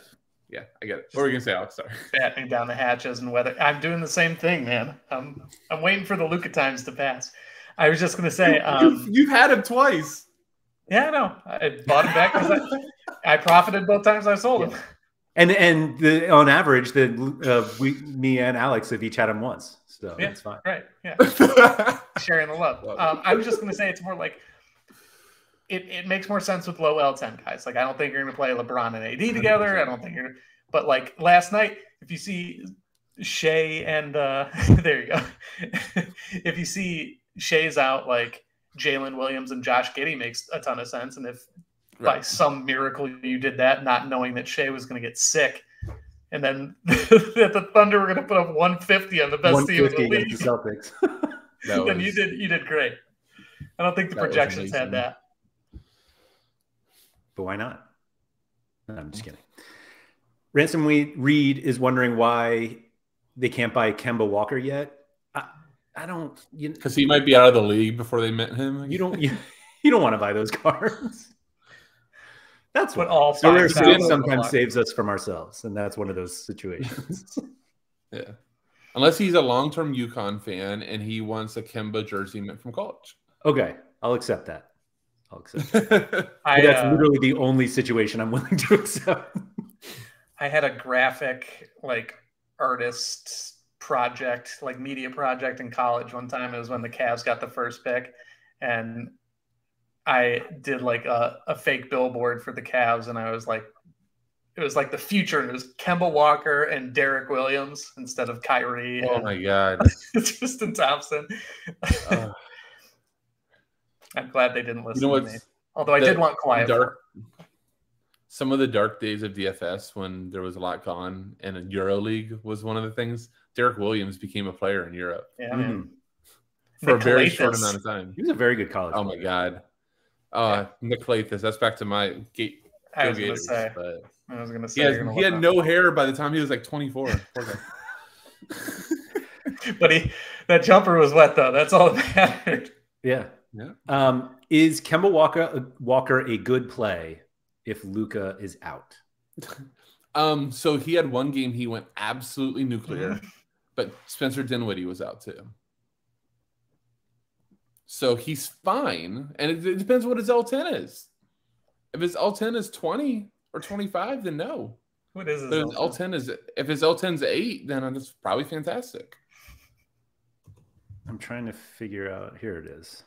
Yeah, I get it. What were you gonna say, Alex? Sorry. Batting down the hatches and weather. I'm doing the same thing, man. I'm I'm waiting for the Luka times to pass. I was just gonna say you, um, you've, you've had him twice. Yeah, I know. I bought him back because I, I profited both times I sold him. Yeah. And and the, on average, the uh, we me and Alex have each had him once, so yeah, it's fine. Right? Yeah, sharing the love. love um, I was just gonna say it's more like. It, it makes more sense with low L ten guys. Like, I don't think you're going to play LeBron and A D together. one hundred percent. I don't think you're – but, like, last night, if you see Shea and uh, – there you go. If you see Shea's out, like, Jalen Williams and Josh Giddey makes a ton of sense. And if right. by some miracle you did that, not knowing that Shea was going to get sick, and then that the Thunder were going to put up one fifty on the best team in the league. The Celtics. Then was, you, did, you did great. I don't think the projections had that. But why not? I'm just kidding. Ransom Reed is wondering why they can't buy Kemba Walker yet. I, I don't, because he might be out of the league before they met him. You don't, you, you don't want to buy those cards. That's what all five sometimes saves us from ourselves, and that's one of those situations. Yeah, unless he's a long-term UConn fan and he wants a Kemba jersey mint from college. Okay, I'll accept that. I'll accept that. I, that's uh, literally the only situation I'm willing to accept. I had a graphic, like, artist project, like media project in college one time. It was when the Cavs got the first pick, and I did like a, a fake billboard for the Cavs, and I was like, it was like the future, and it was Kemba Walker and Derek Williams instead of Kyrie. Oh and, my god, Tristan Thompson. Uh. I'm glad they didn't listen you know to me. Although I did want quiet. Dark, some of the dark days of D F S when there was a lot gone, and a EuroLeague was one of the things. Derek Williams became a player in Europe. Yeah, mm. man. For Nick a very Lathis. Short amount of time. He was a very good college player. Oh, my God. Uh, yeah. Nick Lathis. That's back to my gate. I was going to say. I was gonna say he, has, gonna he had up. no hair by the time he was like twenty-four. But he, that jumper was wet, though. That's all that mattered. Yeah. Yeah. Um, is Kemba Walker Walker a good play if Luka is out? Um, so he had one game he went absolutely nuclear, but Spencer Dinwiddie was out too. So he's fine, and it, it depends what his L ten is. If his L ten is twenty or twenty-five, then no. What is his L ten? L ten is if his L ten's eight, then that's probably fantastic. I'm trying to figure out. Here it is.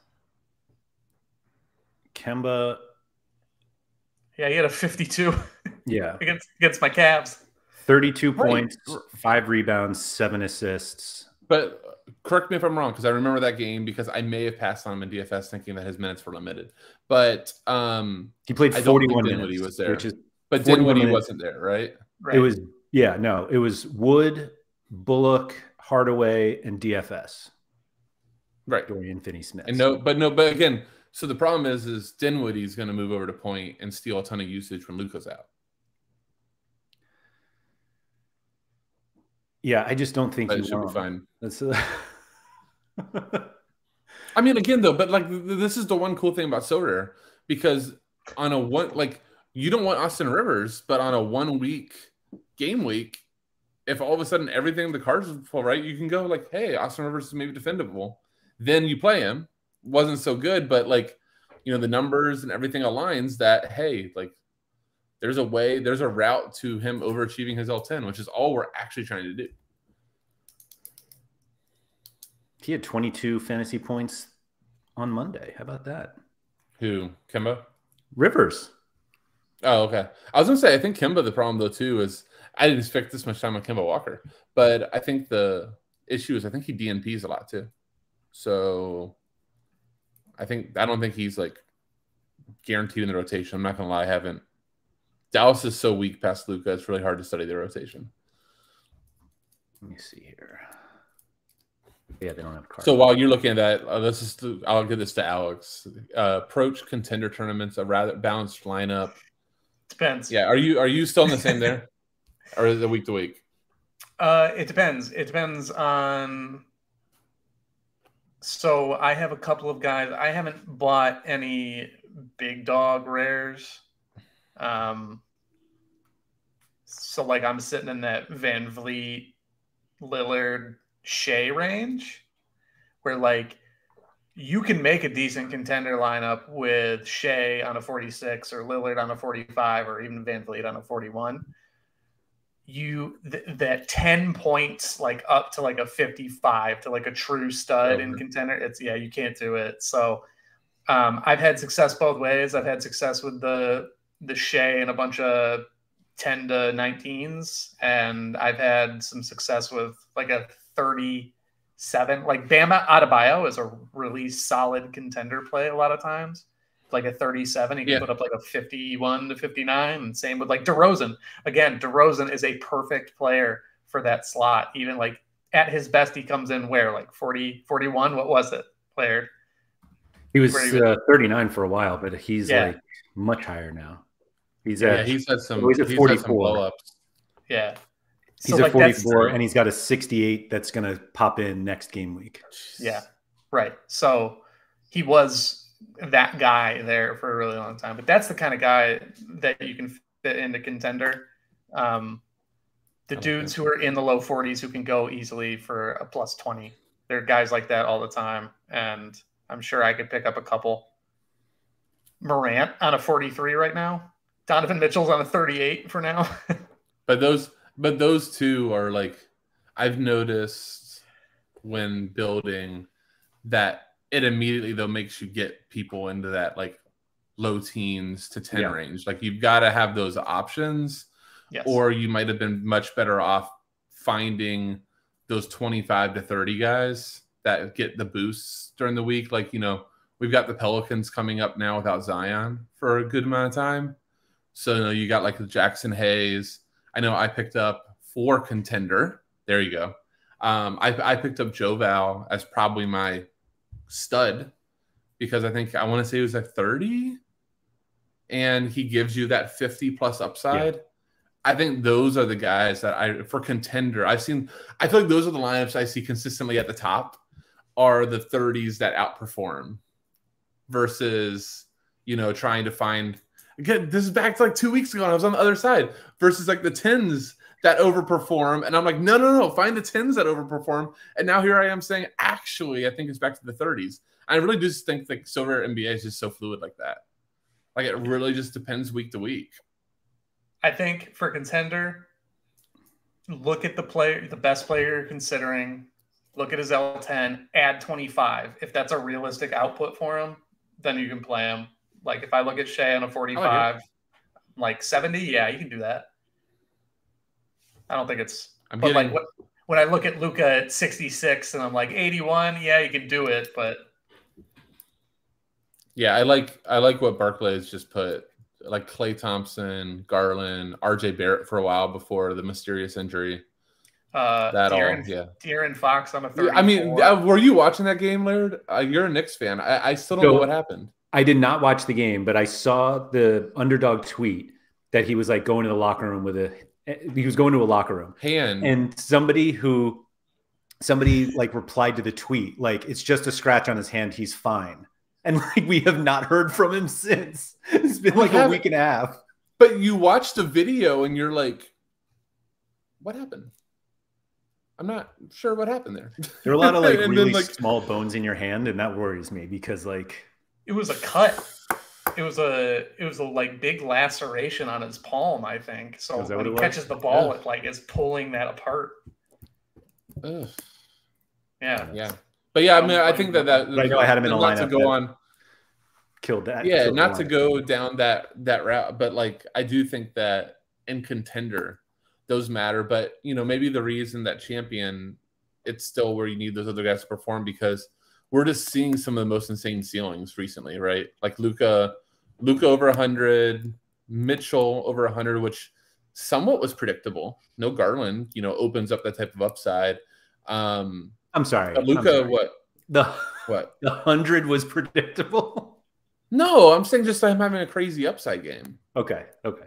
Kemba, yeah, he had a fifty-two. Yeah, against against my Cavs. Thirty-two right. points, five rebounds, seven assists. But correct me if I'm wrong, because I remember that game because I may have passed on him in D F S thinking that his minutes were limited. But um, he played forty-one minutes. Was there, which is but Dinwiddie minutes. wasn't there, right? Right? It was yeah, no, it was Wood, Bullock, Hardaway, and D F S. Right, Dorian Finney-Smith. And no, but no, but again. So the problem is, is Dinwiddie's going to move over to point and steal a ton of usage when Luka's out. Yeah, I just don't think but you it should wrong. be fine. That's a... I mean, again, though, but like this is the one cool thing about Soder, because on a one like you don't want Austin Rivers, but on a one week game week, if all of a sudden everything the cards fall right, you can go like, hey, Austin Rivers is maybe defendable. Then you play him. Wasn't so good, but like, you know, the numbers and everything aligns that, hey, like there's a way, there's a route to him overachieving his L ten, which is all we're actually trying to do. He had twenty-two fantasy points on Monday. How about that? Who? Kemba? Rivers. Oh, okay. I was going to say, I think Kemba, the problem though, too, is I didn't expect this much time on Kemba Walker, but I think the issue is I think he D N Ps a lot too. So I think I don't think he's like guaranteed in the rotation. I'm not gonna lie, I haven't. Dallas is so weak past Luka. It's really hard to study their rotation. Let me see here. Yeah, they don't have cards. So while you're looking at that, uh, this is the, I'll give this to Alex. Uh, approach contender tournaments, a rather balanced lineup. Depends. Yeah, are you are you still in the same there, or is it week to week? Uh, it depends. It depends on. So I have a couple of guys. I haven't bought any big dog rares. Um. So like I'm sitting in that Van Vliet, Lillard, Shea range where like you can make a decent contender lineup with Shea on a forty-six or Lillard on a forty-five or even Van Vliet on a forty-one. You th that ten points like up to like a fifty-five to like a true stud in contender, it's yeah, you can't do it. So um I've had success both ways. I've had success with the the Shea and a bunch of ten to nineteens, and I've had some success with like a thirty-seven. Like Bama Adebayo is a really solid contender play a lot of times. Like a thirty-seven, he can yeah. put up like a fifty-one to fifty-nine. And same with like DeRozan. Again, DeRozan is a perfect player for that slot. Even like at his best, he comes in where like forty, forty-one. What was it, Laird? He was, he was uh, thirty-nine for a while, but he's yeah. like much higher now. He's at, yeah, he's had some, he's at he's forty-four. Had some blow ups. Yeah. He's so at like forty-four, and he's got a sixty-eight that's going to pop in next game week. Yeah, right. So he was that guy there for a really long time. But that's the kind of guy that you can fit into contender. Um, the dudes who are in the low forties who can go easily for a plus twenty. There are guys like that all the time, and I'm sure I could pick up a couple. Morant on a forty-three right now. Donovan Mitchell's on a thirty-eight for now. But those but those two are like, I've noticed when building that it immediately though makes you get people into that like low teens to ten yeah. range. Like you've got to have those options, yes. or you might have been much better off finding those twenty-five to thirty guys that get the boosts during the week. Like, you know, we've got the Pelicans coming up now without Zion for a good amount of time. So you know, you got like the Jackson Hayes. I know I picked up for contender. There you go. Um, I, I picked up Joval as probably my stud because I think I want to say he was at thirty, and he gives you that fifty plus upside. Yeah. I think those are the guys that I for contender. I've seen. I feel like those are the lineups I see consistently at the top are the thirties that outperform versus you know trying to find. Again, this is back to like two weeks ago, and I was on the other side versus like the tens that overperform. And I'm like, no, no, no, find the tens that overperform. And now here I am saying, actually, I think it's back to the thirties. I really do just think like silver N B A is just so fluid like that. Like it really just depends week to week. I think for contender, look at the player, the best player you're considering. Look at his L ten, add twenty-five. If that's a realistic output for him, then you can play him. Like if I look at Shea on a forty-five, oh, like seventy, yeah, you can do that. I don't think it's. I'm but getting, like what, when I look at Luka at sixty-six and I'm like eighty-one, yeah, you can do it, but. Yeah, I like I like what Barkley has just put, like Clay Thompson, Garland, R J Barrett for a while before the mysterious injury. Uh, that De'Aaron, all, yeah. De'Aaron Fox on a thirty-four. I mean, were you watching that game, Laird? Uh, you're a Knicks fan. I, I still don't so, know what happened. I did not watch the game, but I saw the underdog tweet that he was like going to the locker room with a, he was going to a locker room hand. And somebody who, somebody like replied to the tweet, like, it's just a scratch on his hand. He's fine. And like, we have not heard from him since. It's been like a week and a half. But you watch the video and you're like, what happened? I'm not sure what happened there. There are a lot of like really then, like, small bones in your hand. And that worries me because like, it was a cut. It was a it was a like big laceration on his palm, I think. So when he catches the ball, yeah. it like is pulling that apart. Ugh. Yeah, yeah. But yeah, I mean, I think that that. But I know I had him in a lineup. Not to go on. Killed that. Yeah, killed not to go down that that route, but like I do think that in contender, those matter. But, you know, maybe the reason that champion, it's still where you need those other guys to perform, because we're just seeing some of the most insane ceilings recently, right? Like Luka, Luka over one hundred, Mitchell over one hundred, which somewhat was predictable. No Garland, you know, opens up that type of upside. Um, I'm sorry. Luka, what? The, what? The one hundred was predictable? No, I'm saying just I'm having a crazy upside game. Okay, okay.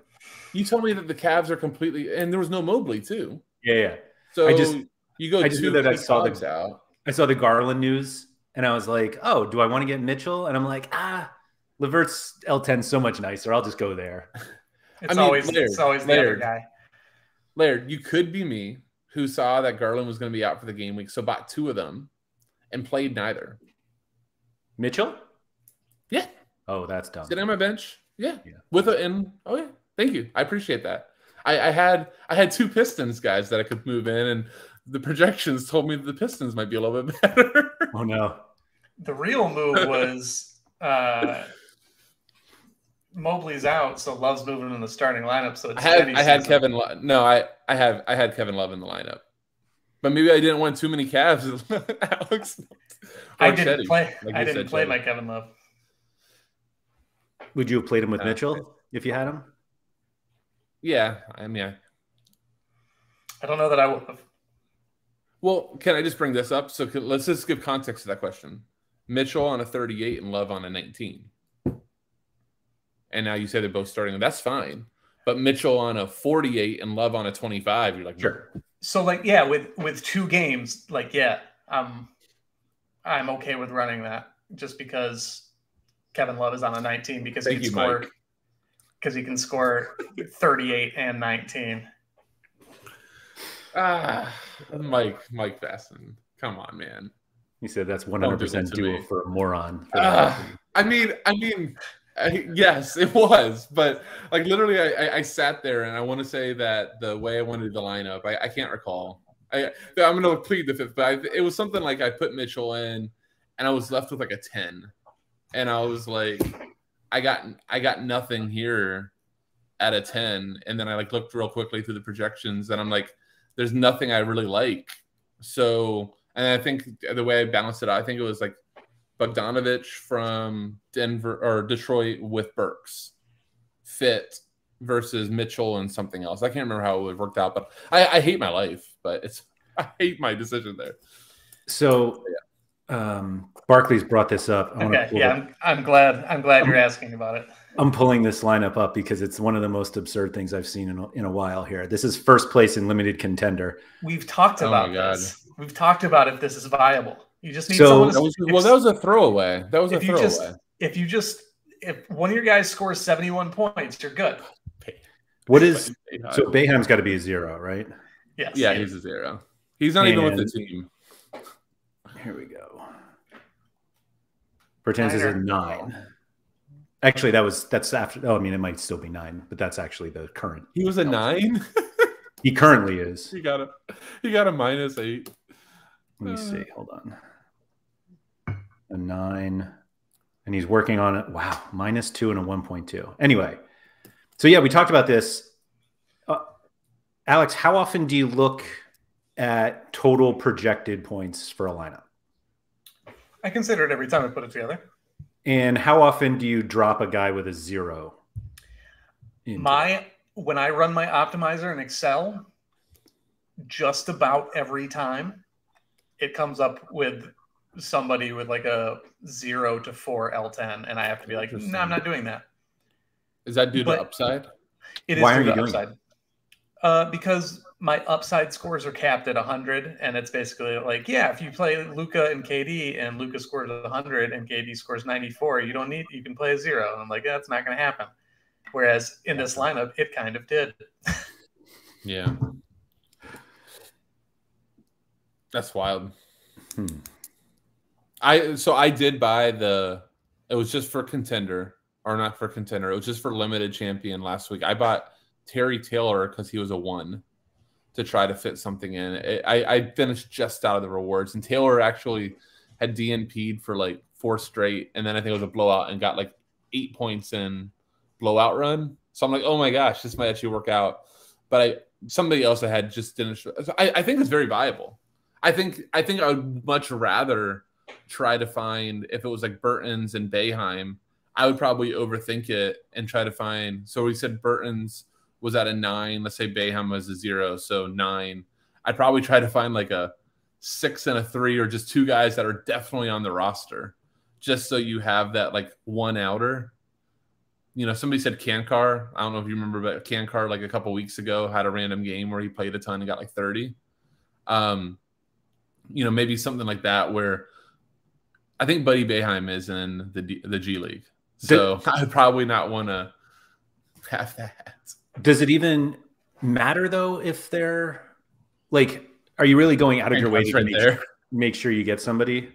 You told me that the Cavs are completely – and there was no Mobley, too. Yeah, yeah. So I just, you go I just knew that I saw, the, out. I saw the Garland news, and I was like, oh, do I want to get Mitchell? And I'm like, ah, LeVert's L ten is so much nicer. I'll just go there. It's I mean, always, Laird, it's always Laird, the other guy. Laird, you could be me, who saw that Garland was going to be out for the game week, so bought two of them and played neither. Mitchell? Yeah. Oh, that's dumb. Sit on my bench. Yeah. yeah. With a and oh yeah. Thank you. I appreciate that. I, I had I had two Pistons guys that I could move in, and the projections told me that the Pistons might be a little bit better. Oh no. The real move was uh Mobley's out, so Love's moving in the starting lineup. So it's I had, I had Kevin Love. No, I I have I had Kevin Love in the lineup. But maybe I didn't want too many Cavs. Alex. I didn't Chetty, play like I didn't said, play Chetty. my Kevin Love. Would you have played him with uh, Mitchell if you had him? Yeah, I mean, I, I don't know that I would have. Well, can I just bring this up? So can, let's just give context to that question. Mitchell on a thirty-eight and Love on a nineteen. And now you say they're both starting. That's fine. But Mitchell on a forty-eight and Love on a twenty-five. You're like, sure. So, like, yeah, with, with two games, like, yeah, um, I'm okay with running that just because – Kevin Love is on a nineteen because he can score because he can score thirty-eight and nineteen. Ah, Mike, Mike Basson, come on, man. He said that's one hundred percent dual for a moron. For uh, I mean, I mean, I, yes, it was, but like literally, I, I, I sat there and I want to say that the way I wanted the lineup, I, I can't recall. I, I'm going to plead the fifth, but I, it was something like I put Mitchell in, and I was left with like a ten. And I was like, I got I got nothing here at a ten. And then I like looked real quickly through the projections, and I'm like, there's nothing I really like. So, and I think the way I balanced it out, I think it was like Bogdanovich from Denver or Detroit with Burks fit versus Mitchell and something else. I can't remember how it would have worked out, but I, I hate my life, but it's I hate my decision there. So yeah. Um, Barclays brought this up. I okay, yeah, I'm, I'm glad. I'm glad I'm, you're asking about it. I'm pulling this lineup up because it's one of the most absurd things I've seen in a, in a while here. This is first place in limited contender. We've talked about oh this. We've talked about if this is viable. You just need so, someone. To, that was, if, well, that was a throwaway. That was a throwaway. You just, if you just if one of your guys scores seventy-one points, you're good. What is so? Boeheim's got to be a zero, right? Yes. Yeah, he's a zero. He's not and, even with the team. Here we go. Bertans is a nine. Actually, that was that's after. Oh, I mean, it might still be nine, but that's actually the current. He was a nine. He currently is. He got a. He got a minus eight. Let me see. Hold on. A nine, and he's working on it. Wow, minus two and a one point two. Anyway, so yeah, we talked about this. Uh, Alex, how often do you look at total projected points for a lineup? I consider it every time I put it together. And how often do you drop a guy with a zero? My when I run my optimizer in Excel, just about every time it comes up with somebody with like a zero to four L ten, and I have to be like, no, I'm not doing that. Is that due but to upside? It is Why due are you to doing upside. Uh, because my upside scores are capped at one hundred, and it's basically like, yeah, if you play Luka and K D, and Luka scores one hundred, and K D scores ninety-four, you don't need, you can play a zero. And I'm like, that's not going to happen. Whereas in this lineup, it kind of did. Yeah, that's wild. Hmm. I so I did buy the. It was just for contender, or not for contender. It was just for limited champion last week. I bought Terry Taylor because he was a one. To try to fit something in. I, I finished just out of the rewards, and Taylor actually had D N P'd for like four straight, and then I think it was a blowout and got like eight points in blowout run. So I'm like, oh my gosh, this might actually work out. But I somebody else I had just didn't. I, I think it's very viable. I think I think I would much rather try to find, if it was like Burton's and Boeheim, I would probably overthink it and try to find. So we said Burton's was at a nine. Let's say Boeheim was a zero, so nine. I'd probably try to find like a six and a three, or just two guys that are definitely on the roster, just so you have that like one outer. You know, somebody said Kankar. I don't know if you remember, but Kankar like a couple weeks ago had a random game where he played a ton and got like thirty. Um, you know, maybe something like that where I think Buddy Boeheim is in the D, the G League. So Did, I would probably not want to have that. Does it even matter though if they're like, are you really going out of your way to right make, there. make sure you get somebody?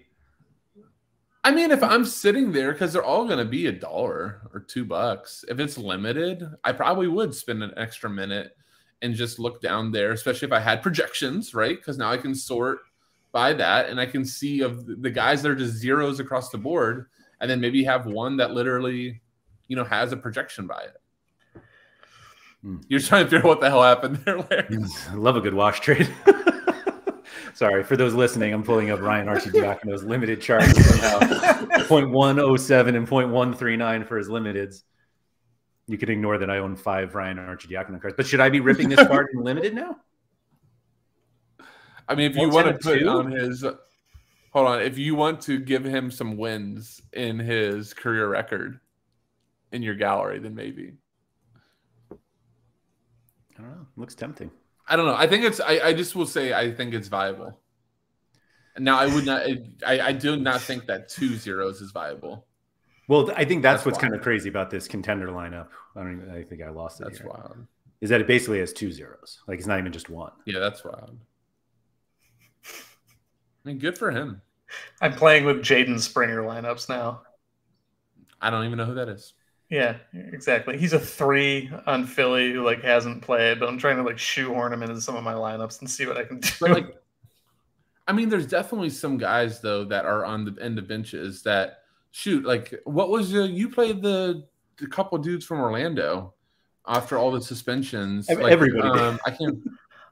I mean, if I'm sitting there, because they're all going to be a dollar or two bucks, if it's limited, I probably would spend an extra minute and just look down there, especially if I had projections, right? Because now I can sort by that, and I can see of the guys that are just zeros across the board, and then maybe have one that literally, you know, has a projection by it. Mm. You're trying to figure out what the hell happened there, Larry. I love a good wash trade. Sorry, for those listening, I'm pulling up Ryan Arcidiacono's limited charts somehow. point one oh seven and point one three nine for his limiteds. You can ignore that I own five Ryan Arcidiacono cards. But should I be ripping this card in limited now? I mean, if you want to put on his – hold on. If you want to give him some wins in his career record in your gallery, then maybe. I don't know. It looks tempting. I don't know. I think it's, I, I just will say, I think it's viable. Now I would not, I, I do not think that two zeros is viable. Well, I think that's, that's what's wild. Kind of crazy about this contender lineup. I don't even, I think I lost it. That's here. wild. Is that it basically has two zeros. Like it's not even just one. Yeah, that's wild. I mean, good for him. I'm playing with Jaden Springer lineups now. I don't even know who that is. Yeah, exactly. He's a three on Philly who like hasn't played, but I'm trying to like shoehorn him into some of my lineups and see what I can do. But, like, I mean, there's definitely some guys though that are on the end of benches that shoot. Like, what was the, you played the, the couple dudes from Orlando after all the suspensions? I mean, like, everybody. Um, I can't.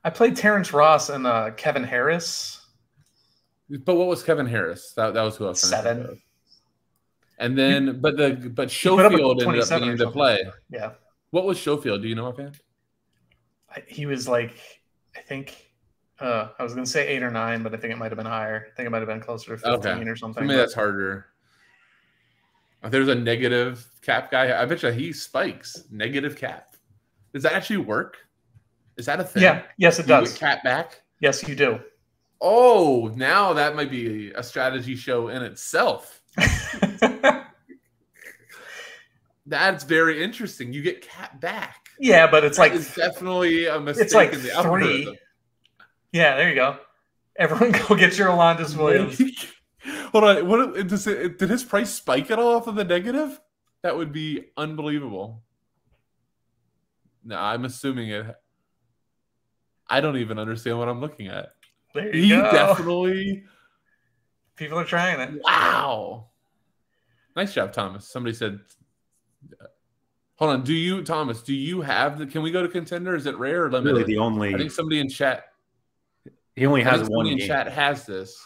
I played Terrence Ross and uh, Kevin Harris. But what was Kevin Harris? That that was who I was seven. About. And then, but the but Schofield ended up being the play. Yeah. What was Schofield? Do you know offhand? He was like, I think, uh, I was going to say eight or nine, but I think it might have been higher. I think it might have been closer to fifteen okay. or something. Maybe that's harder. If there's a negative cap guy, I bet you he spikes negative cap. Does that actually work? Is that a thing? Yeah. Yes, it do does. You get cap back? Yes, you do. Oh, now that might be a strategy show in itself. That's very interesting. You get cat back. Yeah, but it's that like it's definitely a mistake. It's like in the three. Algorithm. Yeah, there you go. Everyone, go get your Alondas Williams. Hold on. What does it, did his price spike at all off of the negative? That would be unbelievable. No, I'm assuming it. I don't even understand what I'm looking at. There you he go. Definitely. People are trying it. Wow. Nice job, Thomas. Somebody said, hold on. Do you, Thomas, do you have the, can we go to contender? Is it rare or limited? Really the only. I think somebody in chat. He only has one game. in chat has this.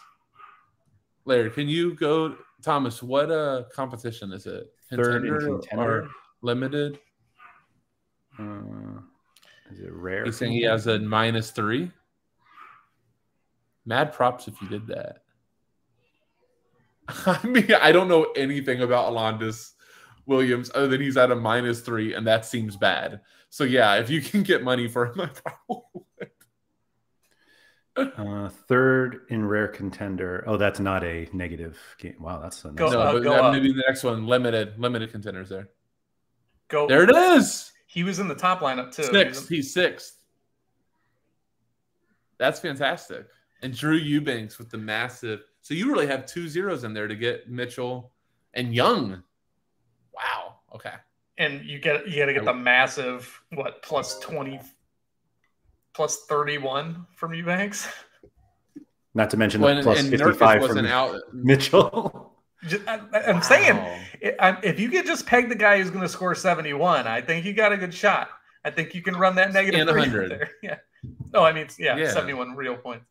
Larry, can you go, Thomas, what uh, competition is it? Contender Third in contender. Or limited? Uh, is it rare? He's saying he has a minus three. Mad props if you did that. I mean, I don't know anything about Alondas Williams other than he's at a minus three, and that seems bad. So, yeah, if you can get money for him, I probably would. uh, Third in rare contender. Oh, that's not a negative game. Wow, that's a nice go, uh, go that maybe the next one. Limited, limited contenders there. Go. There it is. He was in the top lineup, too. Sixth. He's sixth. That's fantastic. And Drew Eubanks with the massive – so you really have two zeros in there to get Mitchell and Young. Wow. Okay. And you get you got to get the massive what plus twenty, plus thirty one from Eubanks. Not to mention well, the plus fifty five from out. Mitchell. Just, I, I'm wow. saying, if you could just peg the guy who's going to score seventy one, I think you got a good shot. I think you can run that negative three right there. Yeah. No, I mean, yeah, yeah, seventy-one real points.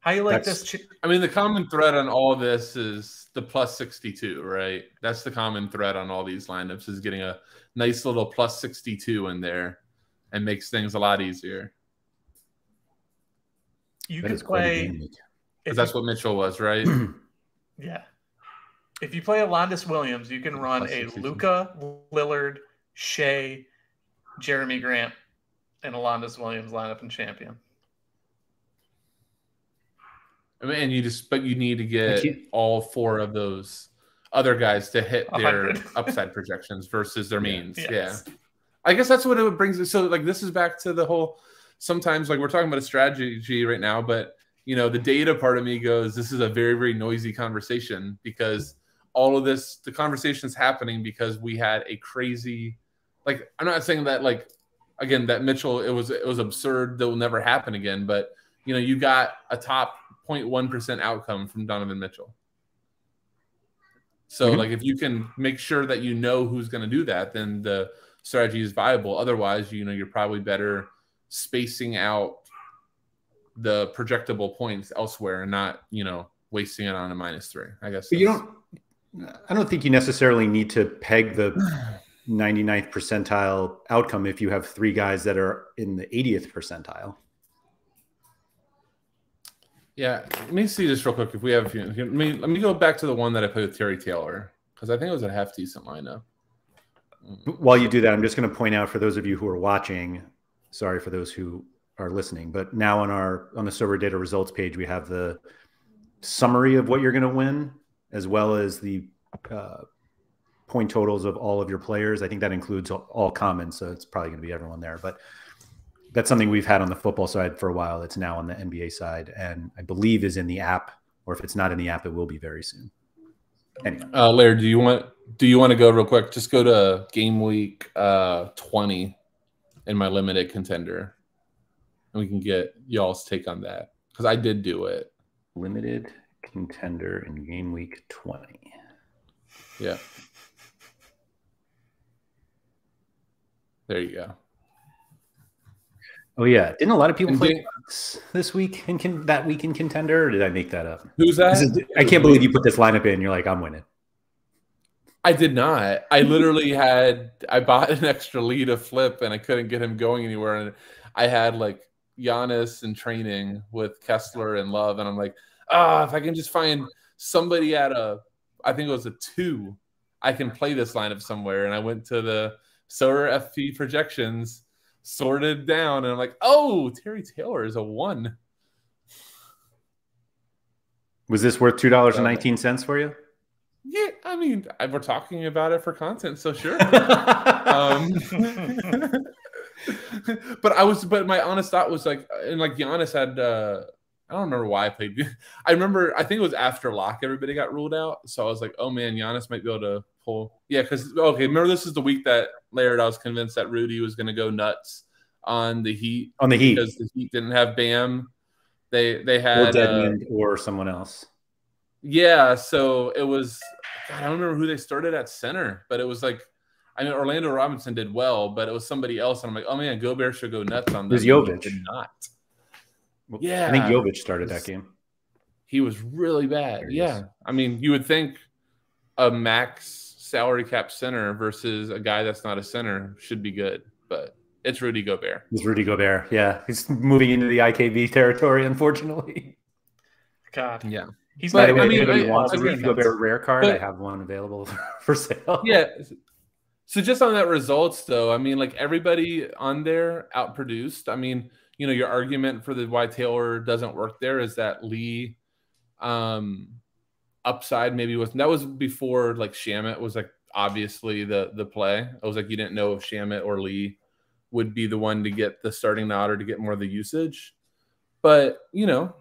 How you like That's, this? Ch- I mean, the common thread on all this is the plus sixty-two, right? That's the common thread on all these lineups, is getting a nice little plus sixty-two in there, and makes things a lot easier. You that could play. Because that's what Mitchell was, right? Yeah. If you play Alondis Williams, you can run a Luka, Lillard, Shea, Jeremy Grant, and Alondis Williams lineup and champion. I mean, and you just, but you need to get all four of those other guys to hit their upside projections versus their means. Yes. Yeah. I guess that's what it brings. So, like, this is back to the whole, sometimes, like, we're talking about a strategy right now, but, you know, the data part of me goes, this is a very, very noisy conversation, because all of this, the conversation is happening because we had a crazy, like, I'm not saying that, like, again, that Mitchell, it was, it was absurd. That will never happen again. But, you know, you got a top zero point one percent outcome from Donovan Mitchell. So, mm-hmm. like, if you can make sure that you know who's going to do that, then the strategy is viable. Otherwise, you know, you're probably better spacing out the projectable points elsewhere and not, you know, wasting it on a minus three, I guess. But you don't, I don't think you necessarily need to peg the ninety-ninth percentile outcome if you have three guys that are in the eightieth percentile. Yeah, let me see this real quick. If we have, let me let me go back to the one that I played with Terry Taylor, because I think it was a half decent lineup. While you do that, I'm just going to point out for those of you who are watching, sorry for those who are listening, but now on our on the Sober Data results page, we have the summary of what you're going to win, as well as the uh, point totals of all of your players. I think that includes all, all commons, so it's probably going to be everyone there, but. That's something we've had on the football side for a while. It's now on the N B A side, and I believe is in the app. Or if it's not in the app, it will be very soon. Anyway. Uh, Laird, do you want do you want to go real quick? Just go to game week uh, twenty in my limited contender, and we can get y'all's take on that, because I did do it. Limited contender in game week twenty. Yeah. There you go. Oh yeah, didn't a lot of people and play did, this week and con- that week in contender? Or did I make that up? Who's that? Is, I can't believe you put this lineup in. You're like, I'm winning. I did not. I literally had I bought an extra lead of Flip, and I couldn't get him going anywhere. And I had like Giannis in training with Kessler and Love, and I'm like, ah, oh, if I can just find somebody at a, I think it was a two, I can play this lineup somewhere. And I went to the Sower F P projections. Sorted down, and I'm like, oh, Terry Taylor is a one. Was this worth two dollars and nineteen cents for you? Yeah, I mean, we're talking about it for content, so sure. um, but I was, but my honest thought was like, and like Giannis had, uh, I don't remember why I played. I remember, I think it was after lock, everybody got ruled out, so I was like, oh man, Giannis might be able to. Pull. Yeah, because, okay, remember this is the week that, Laird, I was convinced that Rudy was going to go nuts on the Heat. On the Heat. Because the Heat didn't have Bam. They they had... Or Deadman uh, or someone else. Yeah, so it was... God, I don't remember who they started at center, but it was like... I mean, Orlando Robinson did well, but it was somebody else, and I'm like, oh man, Gobert should go nuts on this. It was Jokic. He did not. Well, yeah. I think Jokic started was, that game. He was really bad. Yeah. Is. I mean, you would think a max... salary cap center versus a guy that's not a center should be good, but it's Rudy Gobert. It's Rudy Gobert. Yeah, he's moving into the I K B territory, unfortunately. God, yeah, he's not. Like, I mean, I, wants I, a Rudy I, Gobert rare card. But, I have one available for sale. Yeah. So just on that results, though, I mean, like everybody on there outproduced. I mean, you know, your argument for the why Taylor doesn't work there is that Lee. Um, upside maybe was that was before like Shamit was like obviously the the play. I was like you didn't know if Shamit or Lee would be the one to get the starting nod or to get more of the usage, but you know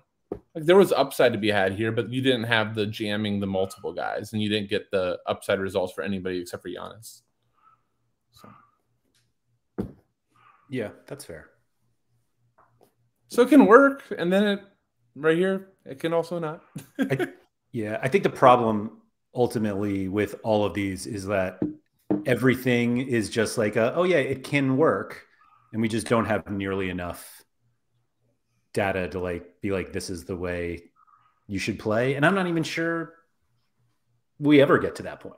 like there was upside to be had here, but you didn't have the jamming the multiple guys and you didn't get the upside results for anybody except for Giannis. So yeah, that's fair. So it can work, and then it right here it can also not. I- Yeah, I think the problem ultimately with all of these is that everything is just like, a, oh yeah, it can work. And we just don't have nearly enough data to like, be like, this is the way you should play. And I'm not even sure we ever get to that point.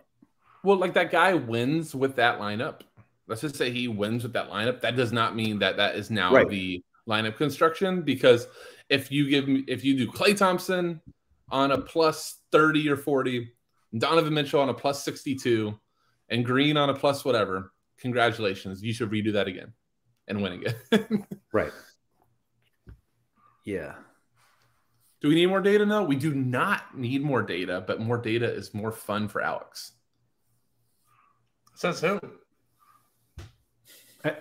Well, like that guy wins with that lineup. Let's just say he wins with that lineup. That does not mean that that is now right. the lineup construction, because if you give me, if you do Clay Thompson on a plus thirty or forty, Donovan Mitchell on a plus sixty-two, and Green on a plus whatever, congratulations. You should redo that again and win again. Right. Yeah. Do we need more data? No, we do not need more data, but more data is more fun for Alex. Says who? I,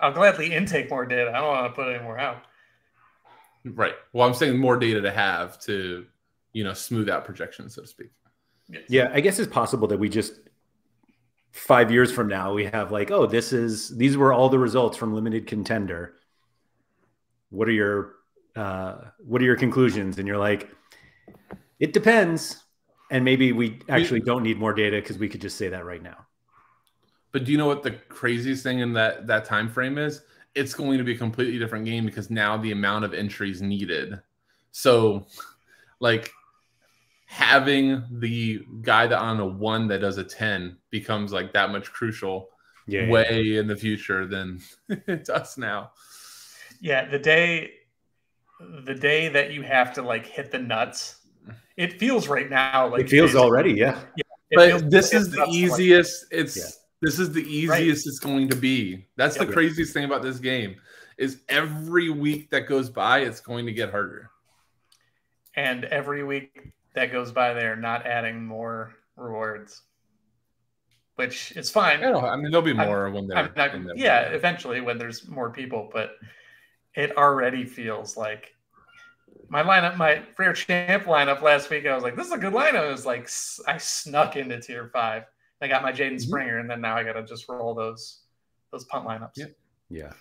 I'll gladly intake more data. I don't want to put any more out. Right. Well, I'm saying more data to have to, you know, smooth out projections, so to speak. Yes. Yeah, I guess it's possible that we just five years from now we have like, oh, this is these were all the results from Limited Contender. What are your uh, what are your conclusions? And you're like, it depends. And maybe we actually we, don't need more data because we could just say that right now. But do you know what the craziest thing in that, that time frame is? It's going to be a completely different game because now the amount of entries needed. So, like, having the guy that on a one that does a ten becomes, like, that much crucial yeah, way yeah. in the future than it does now. Yeah, the day, the day that you have to, like, hit the nuts, it feels right now. Like it feels already, yeah. yeah but this is the easiest. It's yeah. This is the easiest right. it's going to be. That's yeah, the craziest yeah. thing about this game is every week that goes by, it's going to get harder. And every week that goes by, they're not adding more rewards, which is fine. I, don't, I mean, there'll be more I'm, when they're not, when yeah, playing. Eventually when there's more people. But it already feels like my lineup, my Frere Champ lineup last week, I was like, this is a good lineup. It was like, I snuck into tier five. I got my Jaden Springer, and then now I got to just roll those those punt lineups. Yeah. yeah.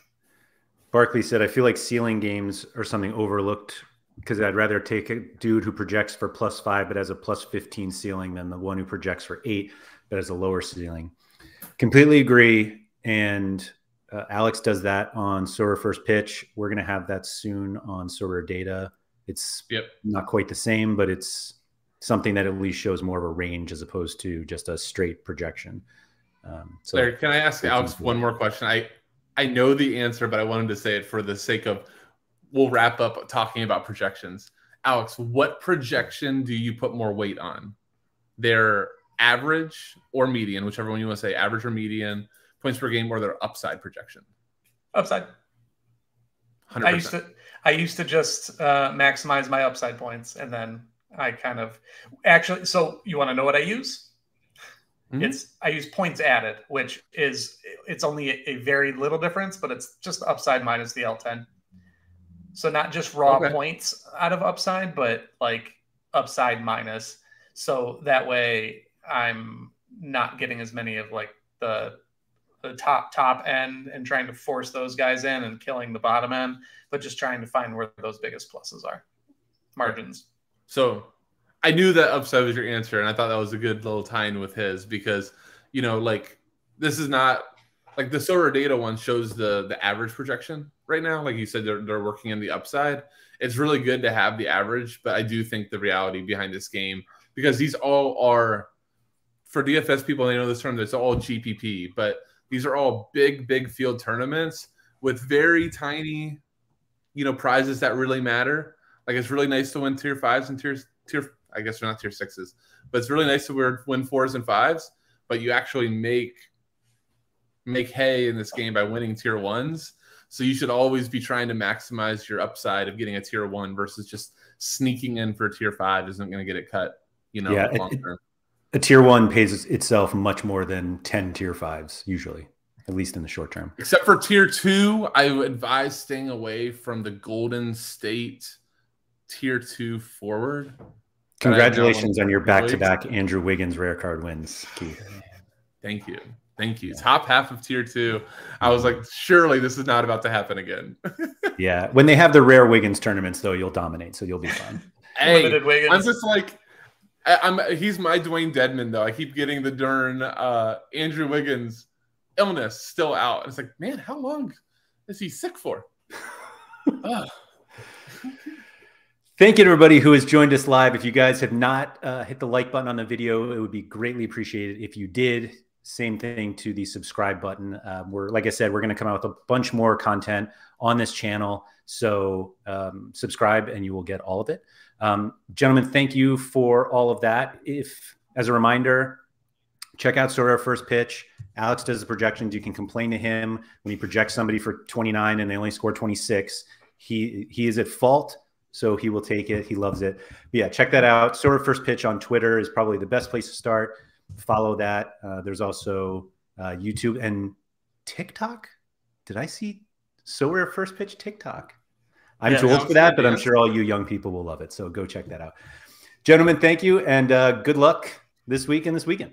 Barkley said, I feel like ceiling games are something overlooked because I'd rather take a dude who projects for plus five but has a plus fifteen ceiling than the one who projects for eight but has a lower ceiling. Completely agree, and uh, Alex does that on Sorer First Pitch. We're going to have that soon on Sorer Data. It's yep. not quite the same, but it's something that at least shows more of a range as opposed to just a straight projection. Um, so Larry, can I ask Alex one more question? I, I know the answer, but I wanted to say it for the sake of, we'll wrap up talking about projections. Alex, what projection do you put more weight on? Their average or median, whichever one you want to say, average or median, points per game, or their upside projection? Upside. one hundred percent. I used to, I used to just uh, maximize my upside points, and then I kind of actually, so you want to know what I use? Mm-hmm. It's, I use points added, which is, it's only a, a very little difference, but it's just upside minus the L ten. So not just raw okay. points out of upside, but like upside minus. So that way I'm not getting as many of like the, the top, top end and trying to force those guys in and killing the bottom end, but just trying to find where those biggest pluses are. Margins. Right. So I knew that upside was your answer, and I thought that was a good little tie-in with his because, you know, like this is not – like the Sorer Data one shows the the average projection right now. Like you said, they're, they're working in the upside. It's really good to have the average, but I do think the reality behind this game, because these all are – for D F S people, they know this term, it's all G P P, but these are all big, big field tournaments with very tiny, you know, prizes that really matter. Like, it's really nice to win tier fives and tiers, tier, I guess they're not tier sixes, but it's really nice to win fours and fives, but you actually make, make hay in this game by winning tier ones. So you should always be trying to maximize your upside of getting a tier one versus just sneaking in for tier five isn't going to get it cut, you know, yeah, long term. A tier one pays itself much more than ten tier fives usually, at least in the short term. Except for tier two, I would advise staying away from the Golden State tier two forward. Congratulations on your back-to-back -back Andrew Wiggins rare card wins, Keith. Thank you. Thank you. Yeah. Top half of tier two. I was like, surely this is not about to happen again. Yeah. When they have the rare Wiggins tournaments, though, you'll dominate, so you'll be fine. Hey, Wiggins. I'm just like, I, I'm he's my Dwayne Dedman though. I keep getting the darn uh, Andrew Wiggins illness still out. And it's like, man, how long is he sick for? uh. Thank you to everybody who has joined us live. If you guys have not uh, hit the like button on the video, it would be greatly appreciated if you did. Same thing to the subscribe button. Uh, we're, like I said, we're going to come out with a bunch more content on this channel. So um, subscribe and you will get all of it. Um, gentlemen, thank you for all of that. If, as a reminder, check out Sort of First Pitch. Alex does the projections. You can complain to him when he projects somebody for twenty-nine and they only score twenty-six. He, he is at fault. So he will take it. He loves it. But yeah, check that out. Sort of First Pitch on Twitter is probably the best place to start. Follow that. Uh, there's also uh, YouTube and TikTok. Did I see So Rare First Pitch TikTok? I'm yeah, too old for that, but I'm sure all you young people will love it. So go check that out. Gentlemen, thank you, and uh, good luck this week and this weekend.